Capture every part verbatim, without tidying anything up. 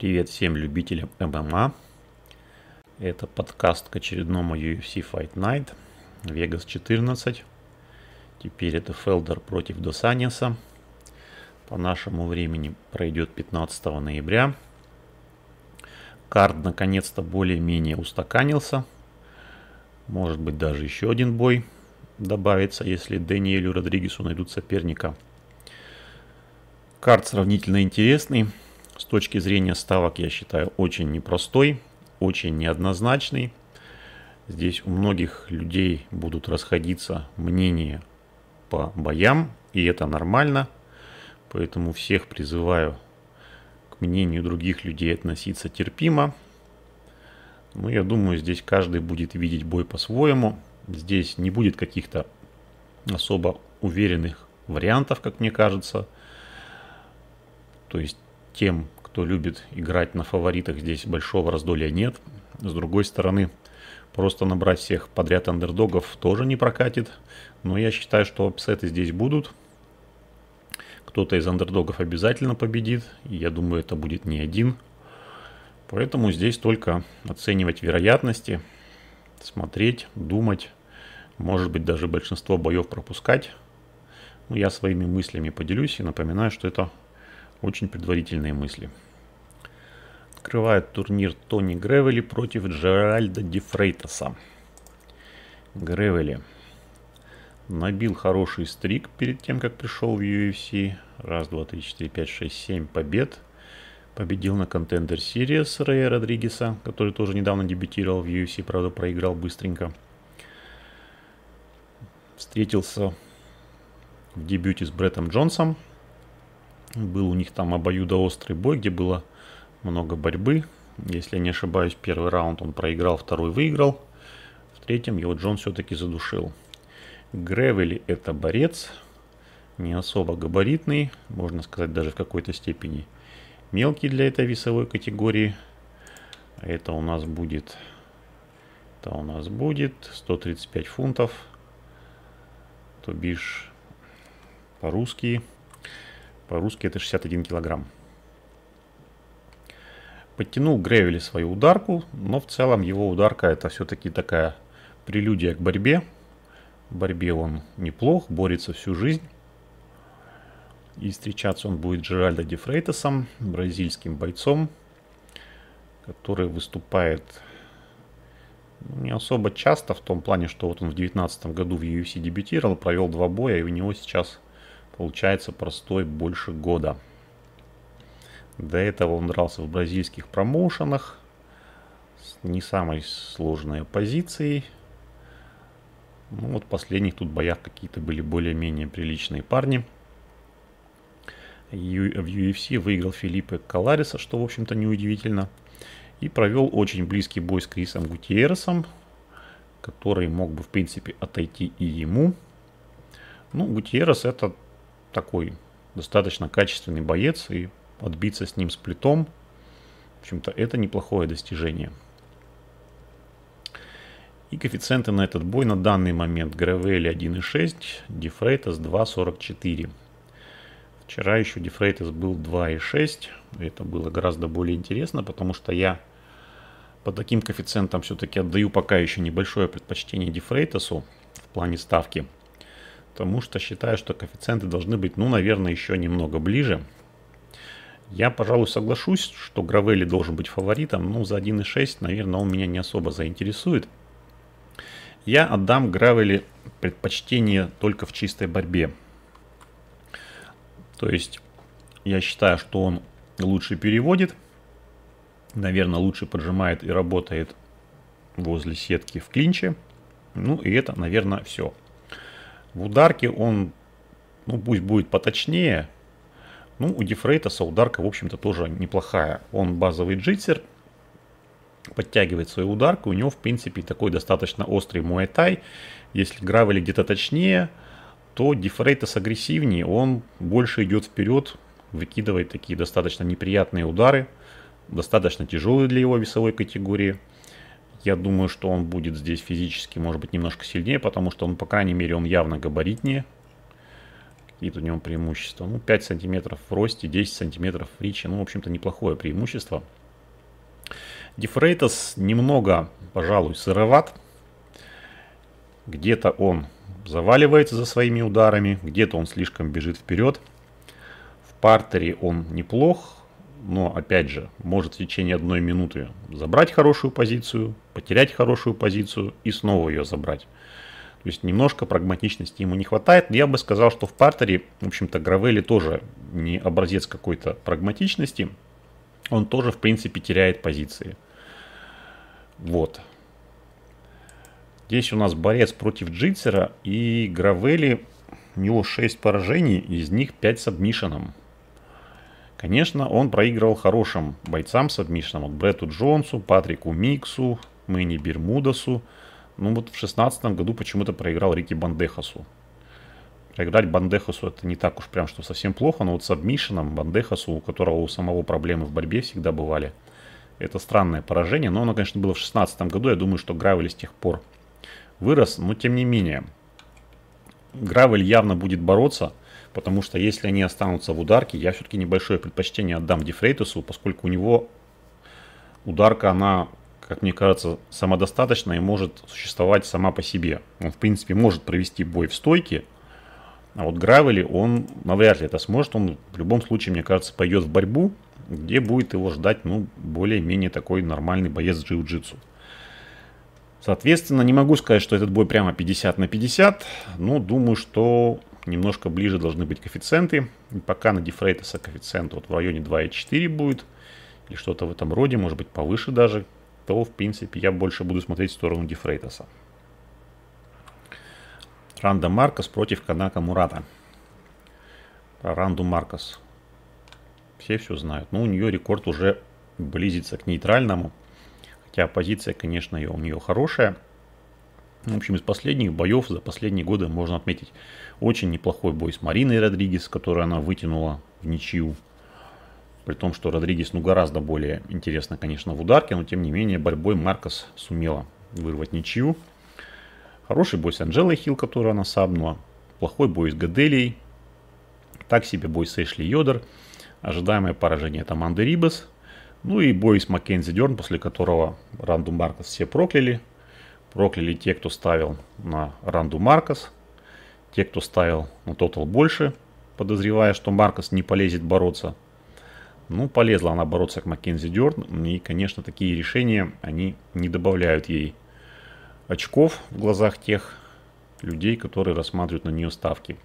Привет всем любителям ММА. Это подкаст к очередному ю эф си Fight Night. Вегас четырнадцать. Теперь это Фелдер против Дос Аньоса. По нашему времени пройдет пятнадцатого ноября. Кард наконец-то более-менее устаканился. Может быть, даже еще один бой добавится, если Дэниелю Родригесу найдут соперника. Кард сравнительно интересный. С точки зрения ставок, я считаю, очень непростой, очень неоднозначный. Здесь у многих людей будут расходиться мнения по боям, и это нормально. Поэтому всех призываю к мнению других людей относиться терпимо. Ну, я думаю, здесь каждый будет видеть бой по-своему. Здесь не будет каких-то особо уверенных вариантов, как мне кажется. То есть тем, кто любит играть на фаворитах, здесь большого раздолья нет. С другой стороны, просто набрать всех подряд андердогов тоже не прокатит. Но я считаю, что апсеты здесь будут. Кто-то из андердогов обязательно победит. И я думаю, это будет не один. Поэтому здесь только оценивать вероятности, смотреть, думать. Может быть, даже большинство боев пропускать. Но я своими мыслями поделюсь и напоминаю, что это очень предварительные мысли. Открывает турнир Тони Гравели против Джеральда де Фрейтаса. Гравели набил хороший стрик перед тем, как пришел в ю эф си. Раз, два, три, четыре, пять, шесть, семь побед. Победил на Contender Series Рея Родригеса, который тоже недавно дебютировал в ю эф си, правда проиграл быстренько. Встретился в дебюте с Бреттом Джонсом. Был у них там обоюдоострый бой, где было много борьбы. Если я не ошибаюсь, первый раунд он проиграл, второй выиграл. В третьем его Джон все-таки задушил. Гравели — это борец, не особо габаритный, можно сказать, даже в какой-то степени мелкий для этой весовой категории. Это у нас будет, это у нас будет сто тридцать пять фунтов, то бишь по-русски. По-русски это шестьдесят один килограмм. Подтянул Гравели свою ударку, но в целом его ударка — это все-таки такая прелюдия к борьбе. В борьбе он неплох, борется всю жизнь. И встречаться он будет с Джеральдо де Фрейтасом, бразильским бойцом, который выступает не особо часто, в том плане, что вот он в две тысячи девятнадцатом году в ю эф си дебютировал, провел два боя, и у него сейчас получается простой больше года. До этого он дрался в бразильских промоушенах с не самой сложной оппозицией. Ну вот в последних тут боях какие-то были более-менее приличные парни. В ю эф си выиграл Филиппе Калариса, что в общем-то неудивительно. И провел очень близкий бой с Крисом Гутьерресом, который мог бы в принципе отойти и ему. Ну, Гутьеррес — это такой достаточно качественный боец, и отбиться с ним сплитом, в общем-то, это неплохое достижение. И коэффициенты на этот бой на данный момент: Гравели один и шесть, де Фрейтас два и сорок четыре. Вчера еще де Фрейтас был два и шесть, это было гораздо более интересно, потому что я по таким коэффициентам все-таки отдаю пока еще небольшое предпочтение де Фрейтасу в плане ставки. Потому что считаю, что коэффициенты должны быть, ну, наверное, еще немного ближе. Я, пожалуй, соглашусь, что Гравели должен быть фаворитом, но за один и шесть, наверное, он меня не особо заинтересует. Я отдам Гравели предпочтение только в чистой борьбе. То есть я считаю, что он лучше переводит, наверное, лучше поджимает и работает возле сетки в клинче. Ну и это, наверное, все. В ударке он, ну пусть будет поточнее, ну у де Фрейтаса ударка, в общем-то, тоже неплохая. Он базовый джитсер, подтягивает свою ударку, у него, в принципе, такой достаточно острый муэтай. Если Гравели где-то точнее, то де Фрейтас агрессивнее, он больше идет вперед, выкидывает такие достаточно неприятные удары, достаточно тяжелые для его весовой категории. Я думаю, что он будет здесь физически, может быть, немножко сильнее, потому что он, по крайней мере, он явно габаритнее. какие-то у него преимущества. Ну, пять сантиметров в росте, десять сантиметров в риче. Ну, в общем-то, неплохое преимущество. Де Фрейтас немного, пожалуй, сыроват. Где-то он заваливается за своими ударами, где-то он слишком бежит вперед. В партере он неплох, но, опять же, может в течение одной минуты забрать хорошую позицию, потерять хорошую позицию и снова ее забрать. То есть немножко прагматичности ему не хватает. Я бы сказал, что в партере, в общем-то, Гравели тоже не образец какой-то прагматичности. Он тоже, в принципе, теряет позиции. Вот. Здесь у нас борец против Джитсера. И Гравели, у него шесть поражений, из них пять с сабмишеном. Конечно, он проигрывал хорошим бойцам с сабмишеном. Вот Бретту Джонсу, Патрику Миксу, Мэнни Бермудасу. Ну вот в шестнадцатом году почему-то проиграл Рики Бандехасу. Проиграть Бандехасу это не так уж прям, что совсем плохо, но вот с обмишином Бандехасу, у которого у самого проблемы в борьбе всегда бывали, это странное поражение. Но оно, конечно, было в шестнадцатом году. Я думаю, что Гравель с тех пор вырос. Но тем не менее, Гравель явно будет бороться, потому что если они останутся в ударке, я все-таки небольшое предпочтение отдам Де Фрейтасу, поскольку у него ударка, она... как мне кажется, самодостаточна и может существовать сама по себе. Он, в принципе, может провести бой в стойке, а вот Гравели, он навряд ли это сможет. Он в любом случае, мне кажется, пойдет в борьбу, где будет его ждать, ну, более-менее такой нормальный боец джиу-джитсу. Соответственно, не могу сказать, что этот бой прямо пятьдесят на пятьдесят, но думаю, что немножко ближе должны быть коэффициенты. И пока на Де Фрейтаса коэффициент вот в районе два и четыре будет, или что-то в этом роде, может быть, повыше даже. То, в принципе, я больше буду смотреть в сторону Де Фрейтаса. Рандо Маркос против Канака Мурата. Про Ранду Маркос все все знают. Но у нее рекорд уже близится к нейтральному. Хотя позиция, конечно, у нее хорошая. В общем, из последних боев за последние годы можно отметить очень неплохой бой с Мариной Родригес, которую она вытянула в ничью. При том, что Родригес, ну, гораздо более интересно, конечно, в ударке, но, тем не менее, борьбой Маркос сумела вырвать ничью. Хороший бой с Анджелой Хилл, которую она сабнула. Плохой бой с Гаделей. Так себе бой с Эшли Йодер. Ожидаемое поражение от Аманды Рибес. Ну и бой с Маккензи Дерн, после которого Ранду Маркос все прокляли. Прокляли те, кто ставил на Ранду Маркос. Те, кто ставил на тотал больше, подозревая, что Маркос не полезет бороться. Ну, полезла она бороться к Маккензи Дерн. И, конечно, такие решения, они не добавляют ей очков в глазах тех людей, которые рассматривают на нее ставки.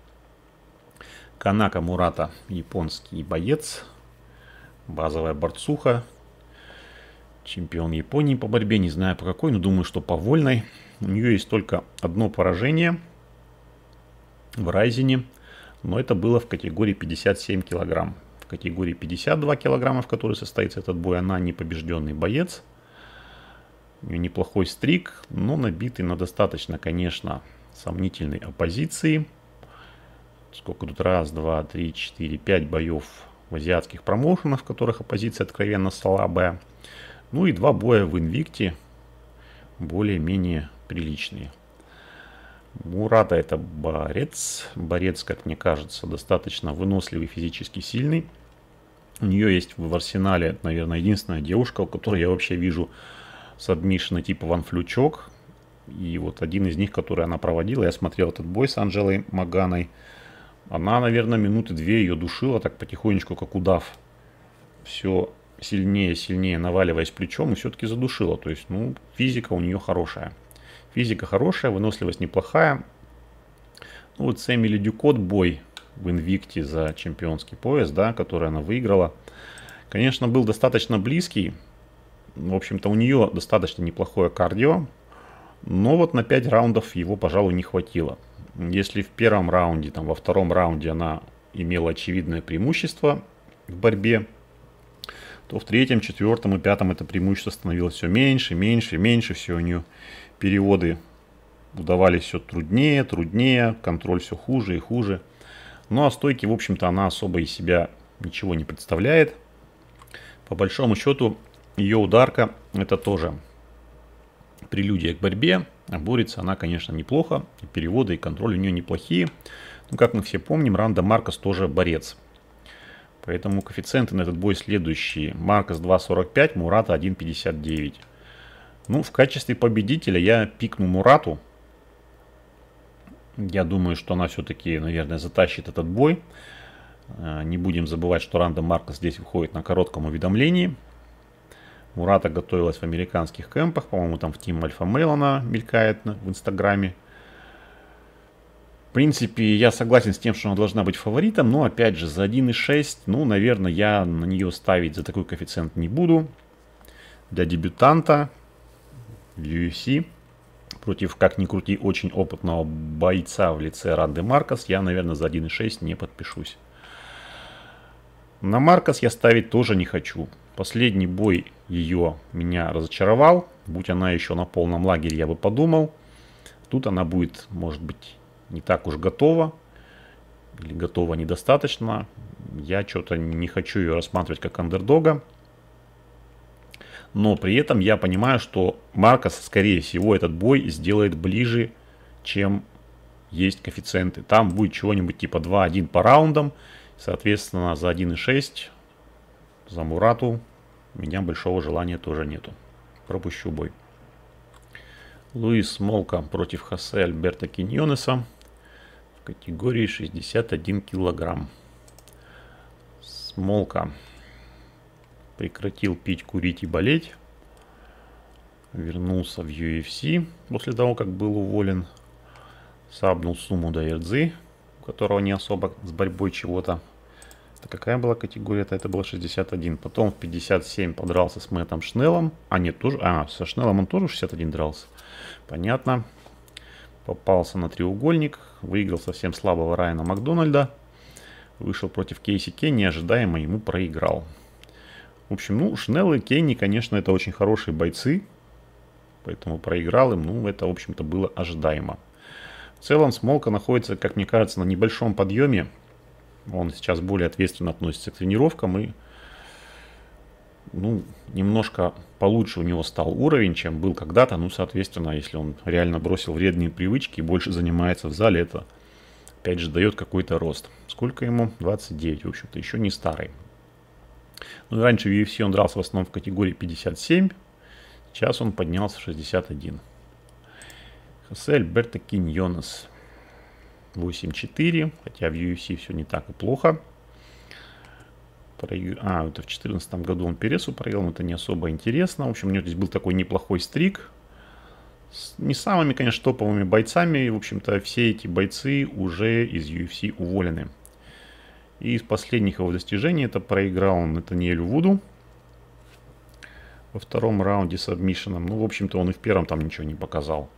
Канака Мурата, японский боец. Базовая борцуха. Чемпион Японии по борьбе. Не знаю по какой, но думаю, что по вольной. У нее есть только одно поражение в Райзене. Но это было в категории пятьдесят семь килограмм. В категории пятьдесят два килограмма, в которой состоится этот бой, она непобежденный боец. У нее неплохой стрик, но набитый на достаточно, конечно, сомнительной оппозиции. Сколько тут? Раз, два, три, четыре, пять боев в азиатских промоушенах, в которых оппозиция откровенно слабая. Ну и два боя в Инвикте, более-менее приличные. Мурата — это борец. Борец, как мне кажется, достаточно выносливый, физически сильный. У нее есть в арсенале, наверное, единственная девушка, у которой я вообще вижу сабмишины типа ванфлючок. И вот один из них, который она проводила, я смотрел этот бой с Анджелой Маганой. Она, наверное, минуты две ее душила так потихонечку, как удав. Все сильнее и сильнее наваливаясь плечом, и все-таки задушила. То есть, ну, физика у нее хорошая. Физика хорошая, выносливость неплохая. Ну вот с Эмили Дюкот бой в Инвикте за чемпионский пояс, да, который она выиграла, конечно, был достаточно близкий. В общем-то, у нее достаточно неплохое кардио. Но вот на пять раундов его, пожалуй, не хватило. Если в первом раунде, там, во втором раунде она имела очевидное преимущество в борьбе, то в третьем, четвертом и пятом это преимущество становилось все меньше, меньше, меньше. Все у нее... переводы удавались все труднее, труднее, контроль все хуже и хуже. Ну а стойки, в общем-то, она особо из себя ничего не представляет. По большому счету, ее ударка — это тоже прелюдия к борьбе. А борется она, конечно, неплохо. И переводы, и контроль у нее неплохие. Ну, как мы все помним, Рандо Маркос тоже борец. Поэтому коэффициенты на этот бой следующие. Маркос два сорок пять, Мурата один пятьдесят девять. Ну, в качестве победителя я пикну Мурату. Я думаю, что она все-таки, наверное, затащит этот бой. Не будем забывать, что Рандо Маркос здесь выходит на коротком уведомлении. Мурата готовилась в американских кемпах. По-моему, там в Team Alpha Male она мелькает в Инстаграме. В принципе, я согласен с тем, что она должна быть фаворитом. Но, опять же, за один и шесть, ну, наверное, я на нее ставить за такой коэффициент не буду. Для дебютанта в ю эф си против, как ни крути, очень опытного бойца в лице Рандо Маркос я, наверное, за один и шесть не подпишусь. На Маркос я ставить тоже не хочу. Последний бой ее меня разочаровал. Будь она еще на полном лагере, я бы подумал. Тут она будет, может быть, не так уж готова. Или готова недостаточно. Я что-то не хочу ее рассматривать как андердога. Но при этом я понимаю, что Маркос, скорее всего, этот бой сделает ближе, чем есть коэффициенты. Там будет чего-нибудь типа два один по раундам. Соответственно, за один и шесть... За Мурату у меня большого желания тоже нету. Пропущу бой. Луис Смолка против Хосе Альберто Киньонеса в категории шестьдесят один килограмм. Смолка прекратил пить, курить и болеть. Вернулся в ю эф си после того, как был уволен. Сабнул Суму Даердзи, у которого не особо с борьбой чего-то. Какая была категория-то? Это было шестьдесят один. Потом в пятьдесят семь подрался с Мэттом Шнеллом. А нет, тоже... А, со Шнеллом он тоже в шестьдесят один дрался. Понятно. Попался на треугольник. Выиграл совсем слабого Райана Макдональда. Вышел против Кейси Кенни. Ожидаемо ему проиграл. В общем, ну, Шнелл и Кенни, конечно, это очень хорошие бойцы. Поэтому проиграл им. Ну, это, в общем-то, было ожидаемо. В целом, Смолка находится, как мне кажется, на небольшом подъеме. Он сейчас более ответственно относится к тренировкам и, ну, немножко получше у него стал уровень, чем был когда-то. Ну, соответственно, если он реально бросил вредные привычки и больше занимается в зале, это, опять же, дает какой-то рост. Сколько ему? двадцать девять, в общем-то, еще не старый. Ну, раньше в ю эф си он дрался в основном в категории пятьдесят семь, сейчас он поднялся в шестьдесят один. Хосе Альберто Киньонес. восемь четыре, хотя в ю эф си все не так и плохо. Проиг... А, это в две тысячи четырнадцатом году он Пересу проиграл, это не особо интересно. В общем, у него здесь был такой неплохой стрик. С не самыми, конечно, топовыми бойцами. В общем-то, все эти бойцы уже из ю эф си уволены. И из последних его достижений это проиграл он Натаниэлю Вуду во втором раунде с сабмишеном. Ну, в общем-то, он и в первом там ничего не показал.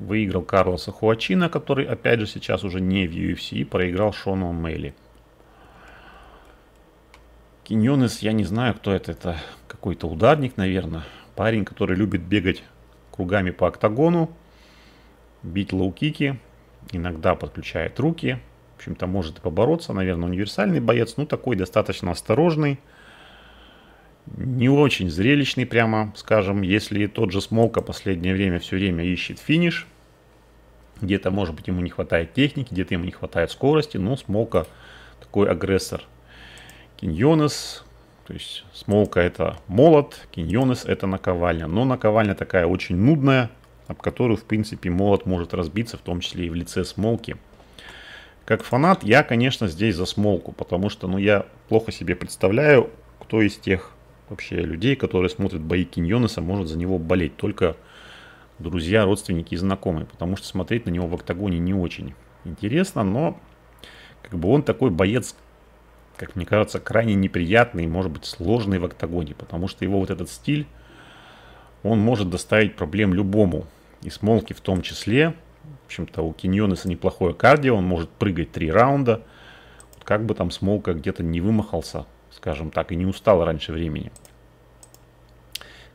Выиграл Карлоса Хуачина, который, опять же, сейчас уже не в ю эф си, и проиграл Шону Мелли. Киньонес, я не знаю, кто это. Это какой-то ударник, наверное. Парень, который любит бегать кругами по октагону, бить лоу-кики, иногда подключает руки. В общем-то, может и побороться. Наверное, универсальный боец, ну такой достаточно осторожный. Не очень зрелищный, прямо скажем. Если тот же Смолка последнее время все время ищет финиш, где-то, может быть, ему не хватает техники, где-то ему не хватает скорости, но Смолка такой агрессор. Киньонес, то есть Смолка это молот, Киньонес это наковальня. Но наковальня такая очень нудная, об которую, в принципе, молот может разбиться, в том числе и в лице Смолки. Как фанат я, конечно, здесь за Смолку, потому что, ну, я плохо себе представляю, кто из тех вообще людей, которые смотрят бои Киньонеса, может за него болеть. Только друзья, родственники и знакомые. Потому что смотреть на него в октагоне не очень интересно. Но как бы он такой боец, как мне кажется, крайне неприятный, может быть, сложный в октагоне. Потому что его вот этот стиль, он может доставить проблем любому. И Смолки в том числе. В общем-то, у Киньонеса неплохое кардио. Он может прыгать три раунда. Как бы там Смолка где-то не вымахался, скажем так, и не устал раньше времени.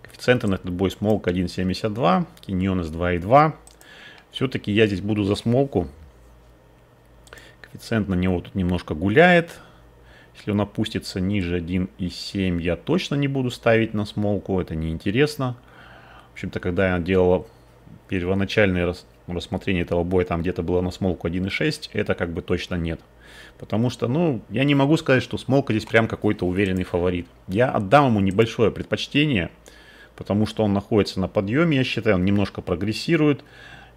Коэффициенты на этот бой: Смолка один семьдесят два, Киньонес два и два. Все-таки я здесь буду за Смолку. Коэффициент на него тут немножко гуляет. Если он опустится ниже один и семь, я точно не буду ставить на Смолку. Это неинтересно. В общем-то, когда я делал первоначальные рассмотрение этого боя там где-то было на Смолку один и шесть, это как бы точно нет. Потому что, ну, я не могу сказать, что Смолка здесь прям какой-то уверенный фаворит. Я отдам ему небольшое предпочтение, потому что он находится на подъеме, я считаю, он немножко прогрессирует.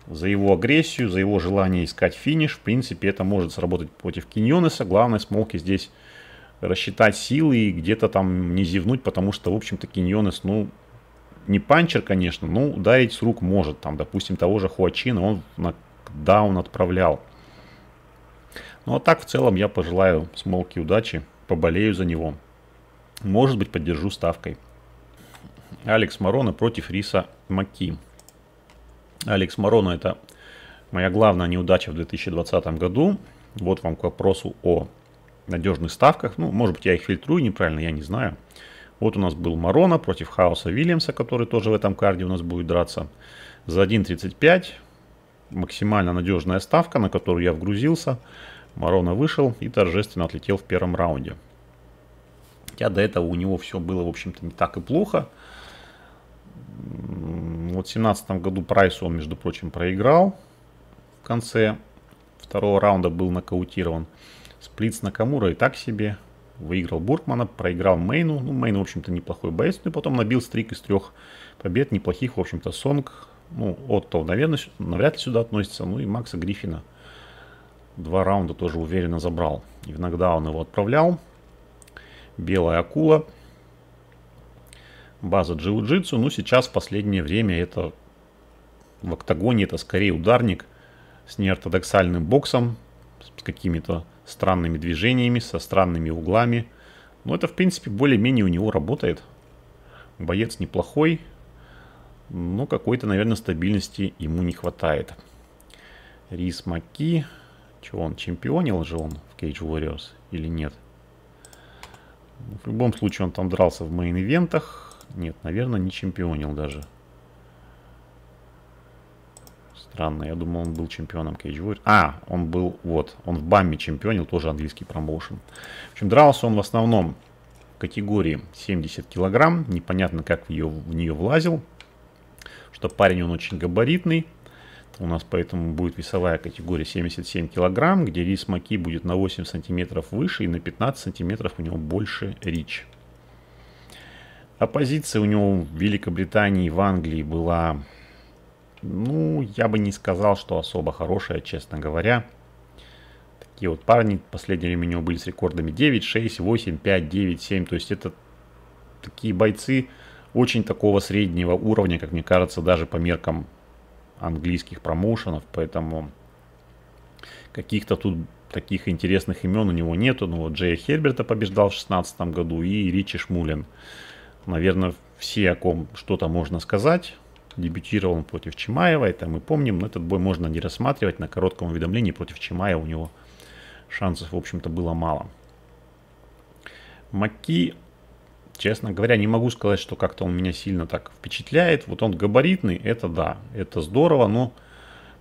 За его агрессию, за его желание искать финиш, в принципе, это может сработать против Киньонеса. Главное, Смолке здесь рассчитать силы и где-то там не зевнуть, потому что, в общем-то, Киньонес, ну, не панчер, конечно, но ударить с рук может. Там, допустим, того же Хуачина он на даун отправлял. Ну, а так, в целом, я пожелаю Смолке удачи, поболею за него. Может быть, поддержу ставкой. Алекс Морона против Риса Маки. Алекс Морона — это моя главная неудача в две тысячи двадцатом году. Вот вам к вопросу о надежных ставках. Ну, может быть, я их фильтрую неправильно, я не знаю. Вот у нас был Морона против Хауса Вильямса, который тоже в этом карде у нас будет драться. За один тридцать пять максимально надежная ставка, на которую я вгрузился. Морона вышел и торжественно отлетел в первом раунде. Хотя до этого у него все было, в общем-то, не так и плохо. Вот в две тысячи семнадцатом году Прайсу он, между прочим, проиграл. В конце второго раунда был нокаутирован. Сплит с Накамура и так себе. Выиграл Буркмана, проиграл Мейну. Ну, Мейну, в общем-то, неплохой боец. Ну и потом набил стрик из трех побед. Неплохих, в общем-то, Сонг. Ну, Отто, наверное, навряд ли сюда относится. Ну и Макса Гриффина. Два раунда тоже уверенно забрал. И в нокдаун его отправлял. Белая акула. База джиу-джитсу. Ну, сейчас в последнее время это в октагоне это скорее ударник с неортодоксальным боксом, с какими-то странными движениями, со странными углами. Но это, в принципе, более-менее у него работает. Боец неплохой, но какой-то, наверное, стабильности ему не хватает. Рис Маки. Чего он, чемпионил же он в Cage Warriors или нет? В любом случае он там дрался в мейн-ивентах. Нет, наверное, не чемпионил даже. Странно, я думал, он был чемпионом Cage Warriors. А, он был, вот, он в Бамме чемпионил, тоже английский промоушен. В общем, дрался он в основном в категории семьдесят килограмм. Непонятно, как в, ее, в нее влазил. Что парень, он очень габаритный. У нас поэтому будет весовая категория семьдесят семь килограмм, где Рис Маки будет на восемь сантиметров выше и на пятнадцать сантиметров у него больше рич. Оппозиция у него в Великобритании, в Англии была, ну, я бы не сказал, что особо хорошая, честно говоря. Такие вот парни, в последнее время у него были с рекордами девять, шесть, восемь, пять, девять, семь. То есть это такие бойцы очень такого среднего уровня, как мне кажется, даже по меркам английских промоушенов, поэтому каких-то тут таких интересных имен у него нету. Ну вот Джея Херберта побеждал в две тысячи шестнадцатом году и Ричи Шмулин. Наверное, все, о ком что-то можно сказать. Дебютировал он против Чимаева, это мы помним, но этот бой можно не рассматривать. На коротком уведомлении против Чимаева у него шансов, в общем-то, было мало. Маки, честно говоря, не могу сказать, что как-то он меня сильно так впечатляет. Вот он габаритный, это да, это здорово, но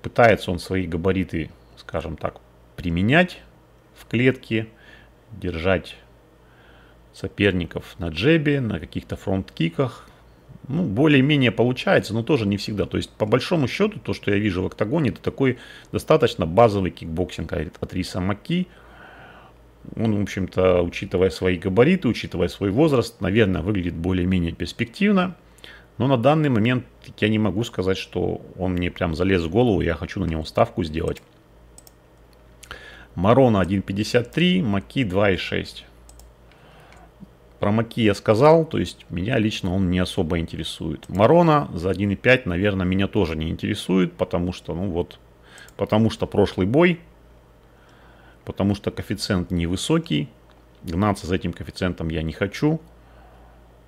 пытается он свои габариты, скажем так, применять в клетке, держать соперников на джебе, на каких-то фронт-киках. Ну, более-менее получается, но тоже не всегда. То есть, по большому счету, то, что я вижу в октагоне, это такой достаточно базовый кикбоксинг от Риса Маки. Он, в общем-то, учитывая свои габариты, учитывая свой возраст, наверное, выглядит более-менее перспективно. Но на данный момент я не могу сказать, что он мне прям залез в голову, я хочу на него ставку сделать. Морона один пятьдесят три, Маки два и шесть. Про Маки я сказал, то есть меня лично он не особо интересует. Морона за один и пять, наверное, меня тоже не интересует, потому что, ну вот, потому что прошлый бой. Потому что коэффициент невысокий. Гнаться за этим коэффициентом я не хочу.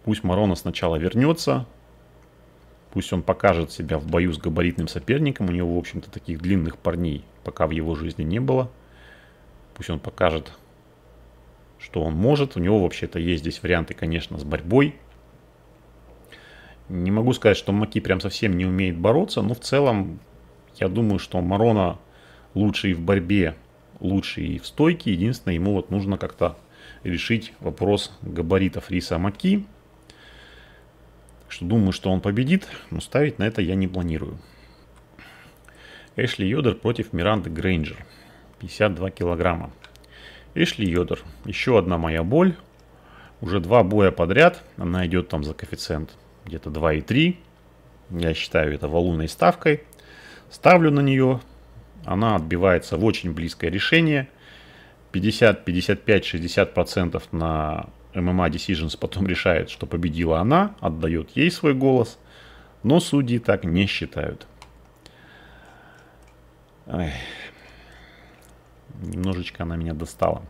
Пусть Морона сначала вернется. Пусть он покажет себя в бою с габаритным соперником. У него, в общем-то, таких длинных парней пока в его жизни не было. Пусть он покажет, что он может. У него вообще-то есть здесь варианты, конечно, с борьбой. Не могу сказать, что Маки прям совсем не умеет бороться. Но в целом, я думаю, что Морона лучше и в борьбе, лучше и в стойке. Единственное, ему вот нужно как-то решить вопрос габаритов Риса Маки. Так что думаю, что он победит, но ставить на это я не планирую. Эшли Йодер против Миранды Грейнджер. пятьдесят два килограмма. Эшли Йодер. Еще одна моя боль. Уже два боя подряд. Она идет там за коэффициент где-то два и три. Я считаю это валунной ставкой. Ставлю на нее. Она отбивается в очень близкое решение. пятьдесят, пятьдесят пять, шестьдесят процентов на эм эм а Decisions потом решает, что победила она, отдает ей свой голос, но судьи так не считают. Ой. Немножечко она меня достала.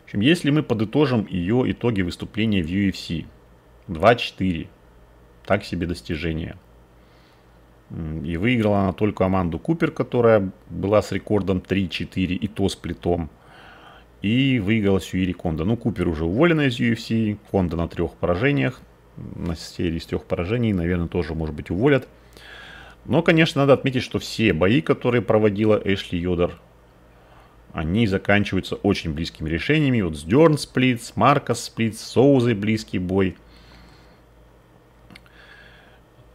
В общем, если мы подытожим ее итоги выступления в ю эф си, два-четыре, так себе достижение. И выиграла она только Аманду Купер, которая была с рекордом три-четыре, и то с плитом. И выиграла Сьюири Кондо. Ну, Купер уже уволена из ю эф си, Кондо на трех поражениях, на серии из трех поражений, наверное, тоже, может быть, уволят. Но, конечно, надо отметить, что все бои, которые проводила Эшли Йодер, они заканчиваются очень близкими решениями. Вот с Дерн сплит, с Маркос сплит, с Соузой близкий бой.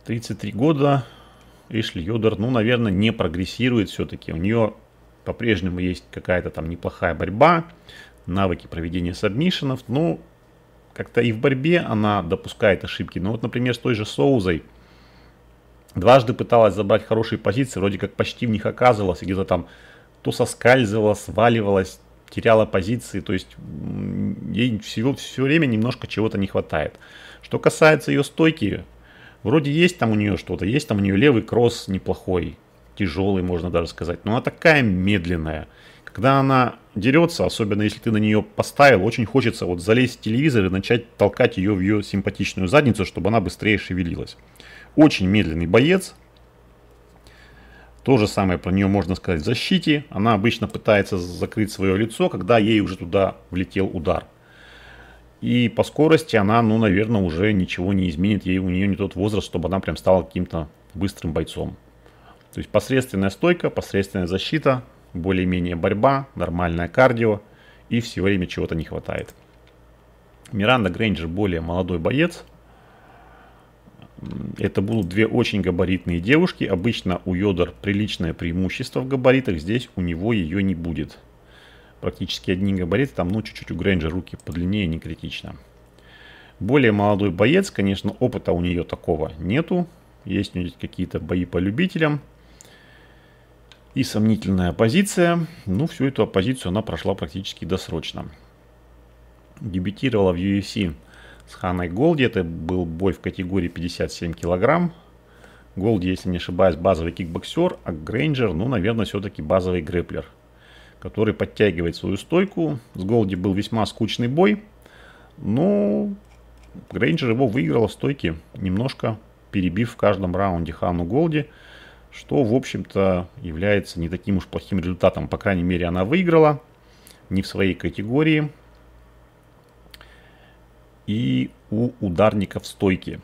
тридцать три года... Эшли Йодер, ну, наверное, не прогрессирует все-таки. У нее по-прежнему есть какая-то там неплохая борьба, навыки проведения сабмишенов. Ну, как-то и в борьбе она допускает ошибки. Ну, вот, например, с той же Соузой. Дважды пыталась забрать хорошие позиции, вроде как почти в них оказывалась. Где-то там то соскальзывала, сваливалась, теряла позиции. То есть ей всего, все время немножко чего-то не хватает. Что касается ее стойки... Вроде есть там у нее что-то, есть там у нее левый кросс неплохой, тяжелый, можно даже сказать. Но она такая медленная. Когда она дерется, особенно если ты на нее поставил, очень хочется вот залезть в телевизор и начать толкать ее в ее симпатичную задницу, чтобы она быстрее шевелилась. Очень медленный боец. То же самое про нее можно сказать в защите. Она обычно пытается закрыть свое лицо, когда ей уже туда влетел удар. И по скорости она, ну, наверное, уже ничего не изменит. Ей, у нее не тот возраст, чтобы она прям стала каким-то быстрым бойцом. То есть посредственная стойка, посредственная защита, более-менее борьба, нормальное кардио. И все время чего-то не хватает. Миранда Грейнджер более молодой боец. Это будут две очень габаритные девушки. Обычно у Йодер приличное преимущество в габаритах. Здесь у него ее не будет. Практически одни габариты, там, ну, чуть-чуть у Грейнджер руки подлиннее, не критично. Более молодой боец, конечно, опыта у нее такого нету. Есть у нее какие-то бои по любителям. И сомнительная оппозиция. Ну, всю эту оппозицию она прошла практически досрочно. Дебютировала в ю эф си с Ханной Голди. Это был бой в категории пятьдесят семь килограмм. Голди, если не ошибаюсь, базовый кикбоксер, а Грейнджер, ну, наверное, все-таки базовый грэплер, который подтягивает свою стойку. С Голди был весьма скучный бой, но Грейнджер его выиграла в стойке, немножко перебив в каждом раунде Ханну Голди, что, в общем-то, является не таким уж плохим результатом. По крайней мере, она выиграла, не в своей категории, и у ударника в стойке.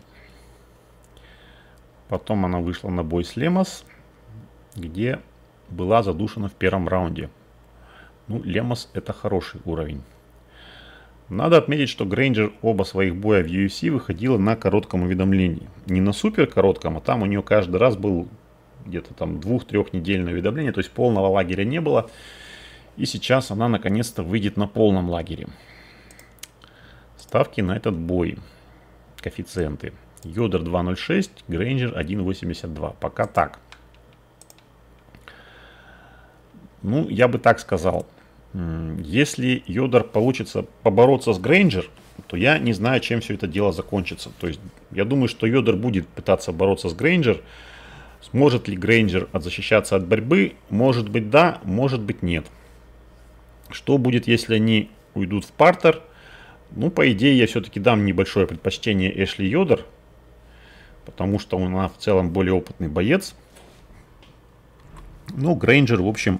Потом она вышла на бой с Лемос, где была задушена в первом раунде. Ну, Лемос — это хороший уровень. Надо отметить, что Грейнджер оба своих боя в ю эф си выходила на коротком уведомлении. Не на супер коротком, а там у нее каждый раз был где-то там двух-трехнедельное уведомление. То есть полного лагеря не было. И сейчас она наконец-то выйдет на полном лагере. Ставки на этот бой. Коэффициенты. Йодер два ноль шесть, Грейнджер один восемьдесят два. Пока так. Ну, я бы так сказал. Если Йодер получится побороться с Грейнджер, то я не знаю, чем все это дело закончится. То есть я думаю, что Йодер будет пытаться бороться с Грейнджер. Сможет ли Грейнджер защищаться от борьбы? Может быть, да, может быть, нет. Что будет, если они уйдут в партер? Ну, по идее, я все-таки дам небольшое предпочтение Эшли Йодер, потому что она в целом более опытный боец. Ну, Грейнджер, в общем,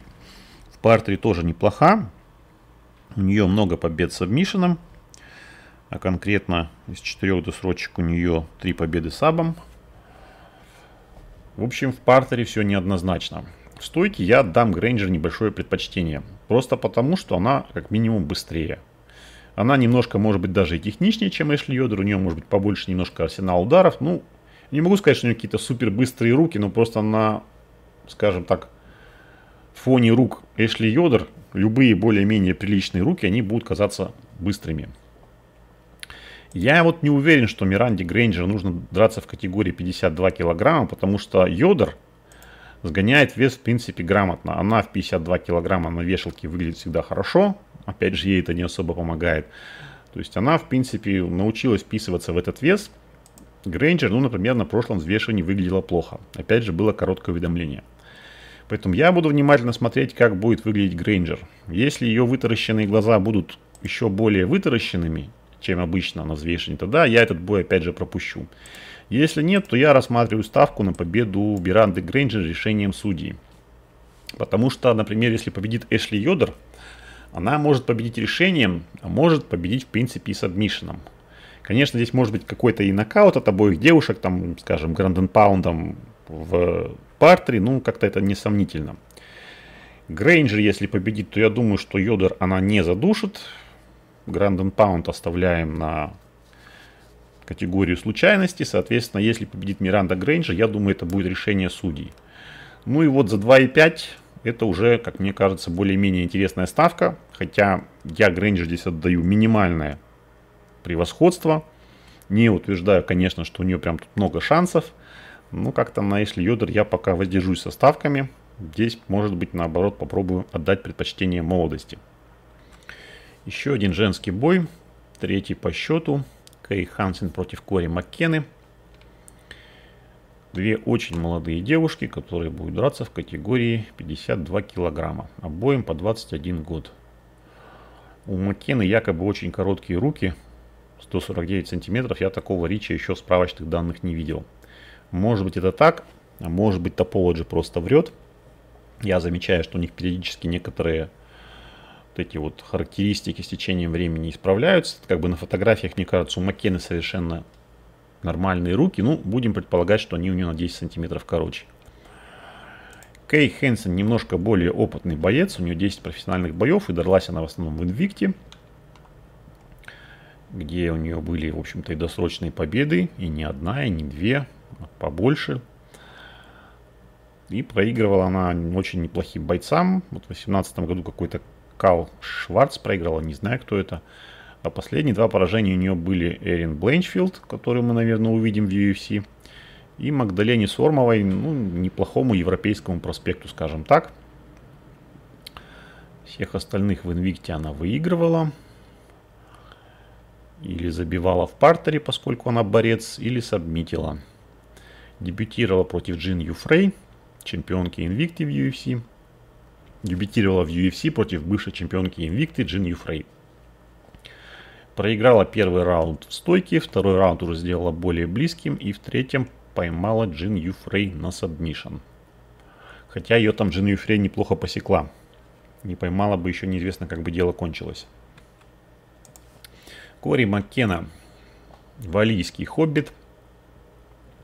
в партере тоже неплоха. У нее много побед с сабмишеном. А конкретно из четырех досрочек у нее три победы сабом. В общем, в партере все неоднозначно. В стойке я отдам Грейнджер небольшое предпочтение. Просто потому, что она как минимум быстрее. Она немножко, может быть, даже и техничнее, чем Эшли Йодер. У нее, может быть, побольше немножко арсенал ударов. Ну, не могу сказать, что у нее какие-то супербыстрые руки, но просто она... скажем так, фоне рук Эшли Йодер любые более-менее приличные руки, они будут казаться быстрыми. Я вот не уверен, что Миранде Грейнджер нужно драться в категории пятьдесят два килограмма, потому что Йодер сгоняет вес, в принципе, грамотно. Она в пятьдесят два килограмма на вешалке выглядит всегда хорошо. Опять же, ей это не особо помогает. То есть она, в принципе, научилась вписываться в этот вес. Грейнджер, ну, например, на прошлом взвешивании выглядела плохо. Опять же, было короткое уведомление. Поэтому я буду внимательно смотреть, как будет выглядеть Грейнджер. Если ее вытаращенные глаза будут еще более вытаращенными, чем обычно на взвешивании, тогда я этот бой опять же пропущу. Если нет, то я рассматриваю ставку на победу Миранды Грейнджер решением судьи. Потому что, например, если победит Эшли Йодер, она может победить решением, а может победить, в принципе, и сабмишином. Конечно, здесь может быть какой-то и нокаут от обоих девушек, там, скажем, гранд-энд-паундом в партере, ну, как-то это несомнительно. Грейнджер, если победит, то я думаю, что Йодер она не задушит. Гранд-энд-паунд оставляем на категорию случайности. Соответственно, если победит Миранда Грейнджер, я думаю, это будет решение судей. Ну и вот за два и пять это уже, как мне кажется, более-менее интересная ставка. Хотя я Грейнджер здесь отдаю минимальное превосходство. Не утверждаю, конечно, что у нее прям тут много шансов. Ну, как-то на Эшли Йодер я пока воздержусь со ставками. Здесь, может быть, наоборот, попробую отдать предпочтение молодости. Еще один женский бой. Третий по счету. Кай Хансен против Кори Маккенны. Две очень молодые девушки, которые будут драться в категории пятьдесят два килограмма. Обоим по двадцать один год. У Маккенны якобы очень короткие руки. сто сорок девять сантиметров. Я такого рича еще в справочных данных не видел. Может быть, это так, а может быть, Topology просто врет. Я замечаю, что у них периодически некоторые вот эти вот характеристики с течением времени исправляются. Как бы на фотографиях, мне кажется, у Маккенны совершенно нормальные руки. Ну, будем предполагать, что они у нее на десять сантиметров короче. Кей Хэнсон немножко более опытный боец. У нее десять профессиональных боев. И дралась она в основном в Инвикте, где у нее были, в общем-то, и досрочные победы. И не одна, и не две, побольше. И проигрывала она очень неплохим бойцам. Вот в две тысячи восемнадцатом году какой-то Кал Шварц проиграла, не знаю, кто это. А последние два поражения у нее были Эрин Бленчфилд, которую мы, наверное, увидим в ю эф си, и Магдалене Сормовой, ну, неплохому европейскому проспекту, скажем так. Всех остальных в Инвикте она выигрывала. Или забивала в партере, поскольку она борец, или сабмитила. Дебютировала против Джин Фрей, чемпионки Инвикты в ю эф си. Дебютировала в ю эф си против бывшей чемпионки Инвикты Джин Фрей. Проиграла первый раунд в стойке, второй раунд уже сделала более близким, и в третьем поймала Джин Фрей на сабмишн. Хотя ее там Джин Фрей неплохо посекла. Не поймала бы, еще неизвестно, как бы дело кончилось. Кори Маккенна, валийский хоббит,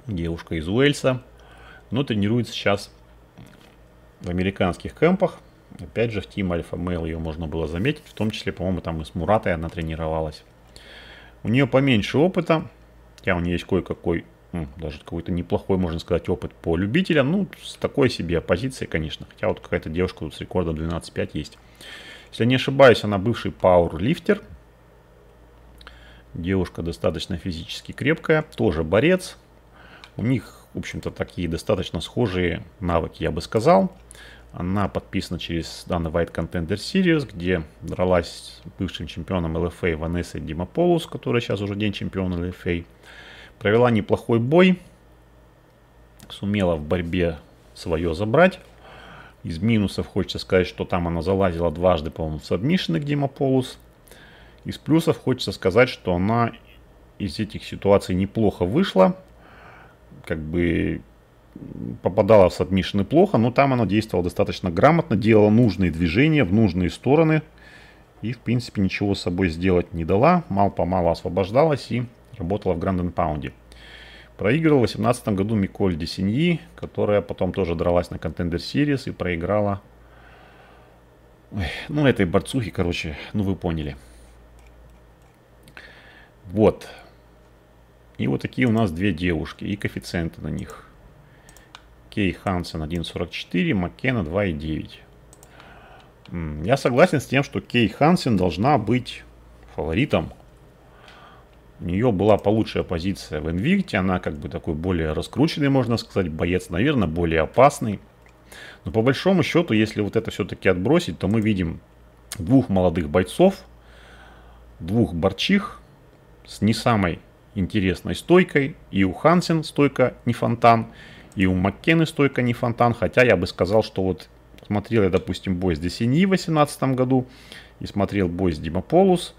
девушка из Уэльса, но тренируется сейчас в американских кемпах. Опять же, в Team Alpha Male ее можно было заметить. В том числе, по-моему, там и с Муратой она тренировалась. У нее поменьше опыта. Хотя у нее есть кое-какой, ну, даже какой-то неплохой, можно сказать, опыт по любителям. Ну, с такой себе оппозицией, конечно. Хотя вот какая-то девушка вот с рекордом двенадцать пять есть. Если я не ошибаюсь, она бывший пауэрлифтер. Девушка достаточно физически крепкая. Тоже борец. У них, в общем-то, такие достаточно схожие навыки, я бы сказал. Она подписана через данный White Contender Series, где дралась с бывшим чемпионом эл эф а Ванессой Димополус, которая сейчас уже день чемпиона эл эф а. Провела неплохой бой. Сумела в борьбе свое забрать. Из минусов хочется сказать, что там она залазила дважды, по-моему, в сабмишины к Димополус. Из плюсов хочется сказать, что она из этих ситуаций неплохо вышла. Как бы попадала в сабмишины плохо, но там она действовала достаточно грамотно, делала нужные движения в нужные стороны и, в принципе, ничего с собой сделать не дала. Мало-помалу освобождалась и работала в гранд-энд-паунде. Проиграла в две тысячи восемнадцатом году Миколь Десиньи, которая потом тоже дралась на Contender Series и проиграла, ой, ну, этой борцухе, короче, ну, вы поняли. Вот. И вот такие у нас две девушки и коэффициенты на них. Кей Хансен один сорок четыре, Маккена два и девять. Я согласен с тем, что Кей Хансен должна быть фаворитом. У нее была получшая позиция в Инвикте. Она как бы такой более раскрученный, можно сказать, боец, наверное, более опасный. Но по большому счету, если вот это все-таки отбросить, то мы видим двух молодых бойцов, двух борчих с не самой интересной стойкой. И у Хансен стойка не фонтан, и у Маккены стойка не фонтан. Хотя я бы сказал, что вот смотрел я, допустим, бой с Десини в две тысячи восемнадцатом году и смотрел бой с Димополус.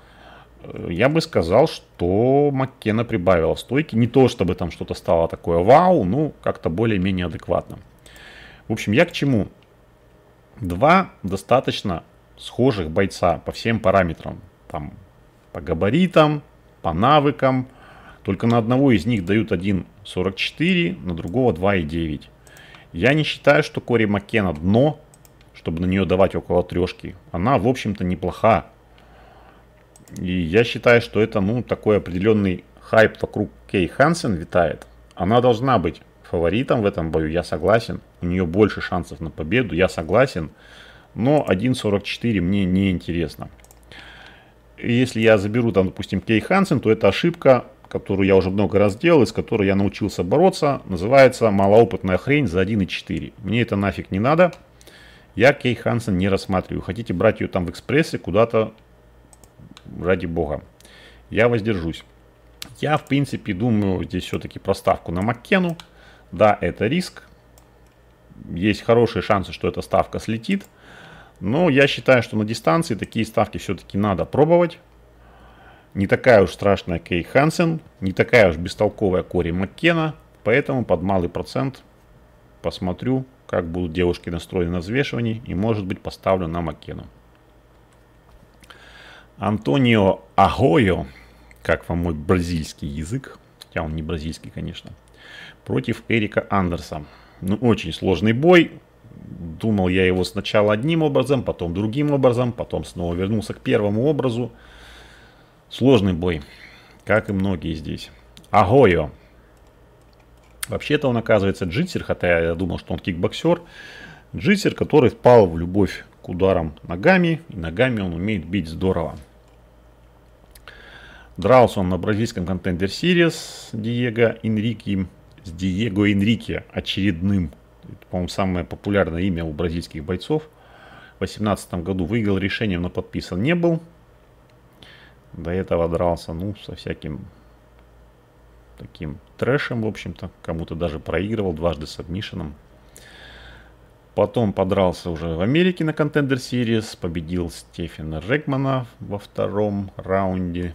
Я бы сказал, что Маккена прибавила в стойке. Не то, чтобы там что-то стало такое вау, но как-то более-менее адекватно. В общем, я к чему? Два достаточно схожих бойца по всем параметрам. Там, по габаритам, по навыкам. Только на одного из них дают один сорок четыре, на другого два и девять. Я не считаю, что Кори Маккена дно, чтобы на нее давать около трешки. Она, в общем-то, неплоха. И я считаю, что это, ну, такой определенный хайп вокруг Кей Хансен витает. Она должна быть фаворитом в этом бою, я согласен. У нее больше шансов на победу, я согласен. Но один сорок четыре мне не интересно. Если я заберу там, допустим, Кей Хансен, то это ошибка, которую я уже много раз делал, из которой я научился бороться. Называется малоопытная хрень за один и четыре. Мне это нафиг не надо. Я Кей Хансен не рассматриваю. Хотите брать ее там в экспрессе куда-то, ради бога. Я воздержусь. Я, в принципе, думаю, здесь все-таки про ставку на Маккену. Да, это риск. Есть хорошие шансы, что эта ставка слетит. Но я считаю, что на дистанции такие ставки все-таки надо пробовать. Не такая уж страшная Кей Хансен. Не такая уж бестолковая Кори Маккена. Поэтому под малый процент посмотрю, как будут девушки настроены на взвешивании. И, может быть, поставлю на Маккену. Антонио Арроё, как вам мой бразильский язык, хотя он не бразильский, конечно, против Эрика Андерса. Ну, очень сложный бой. Думал я его сначала одним образом, потом другим образом, потом снова вернулся к первому образу. Сложный бой, как и многие здесь. Арроё. Вообще-то он, оказывается, джитсер, хотя я думал, что он кикбоксер. Джитсер, который впал в любовь к ударам ногами. И ногами он умеет бить здорово. Дрался он на бразильском Contender Series с Диего Энрике. С Диего Энрике очередным. Это, по-моему, самое популярное имя у бразильских бойцов. В две тысячи восемнадцатом году выиграл решением, но подписан не был. До этого дрался, ну, со всяким таким трэшем, в общем-то. Кому-то даже проигрывал, дважды сабмишеном. Потом подрался уже в Америке на Contender Series. Победил Стефена Регмана во втором раунде.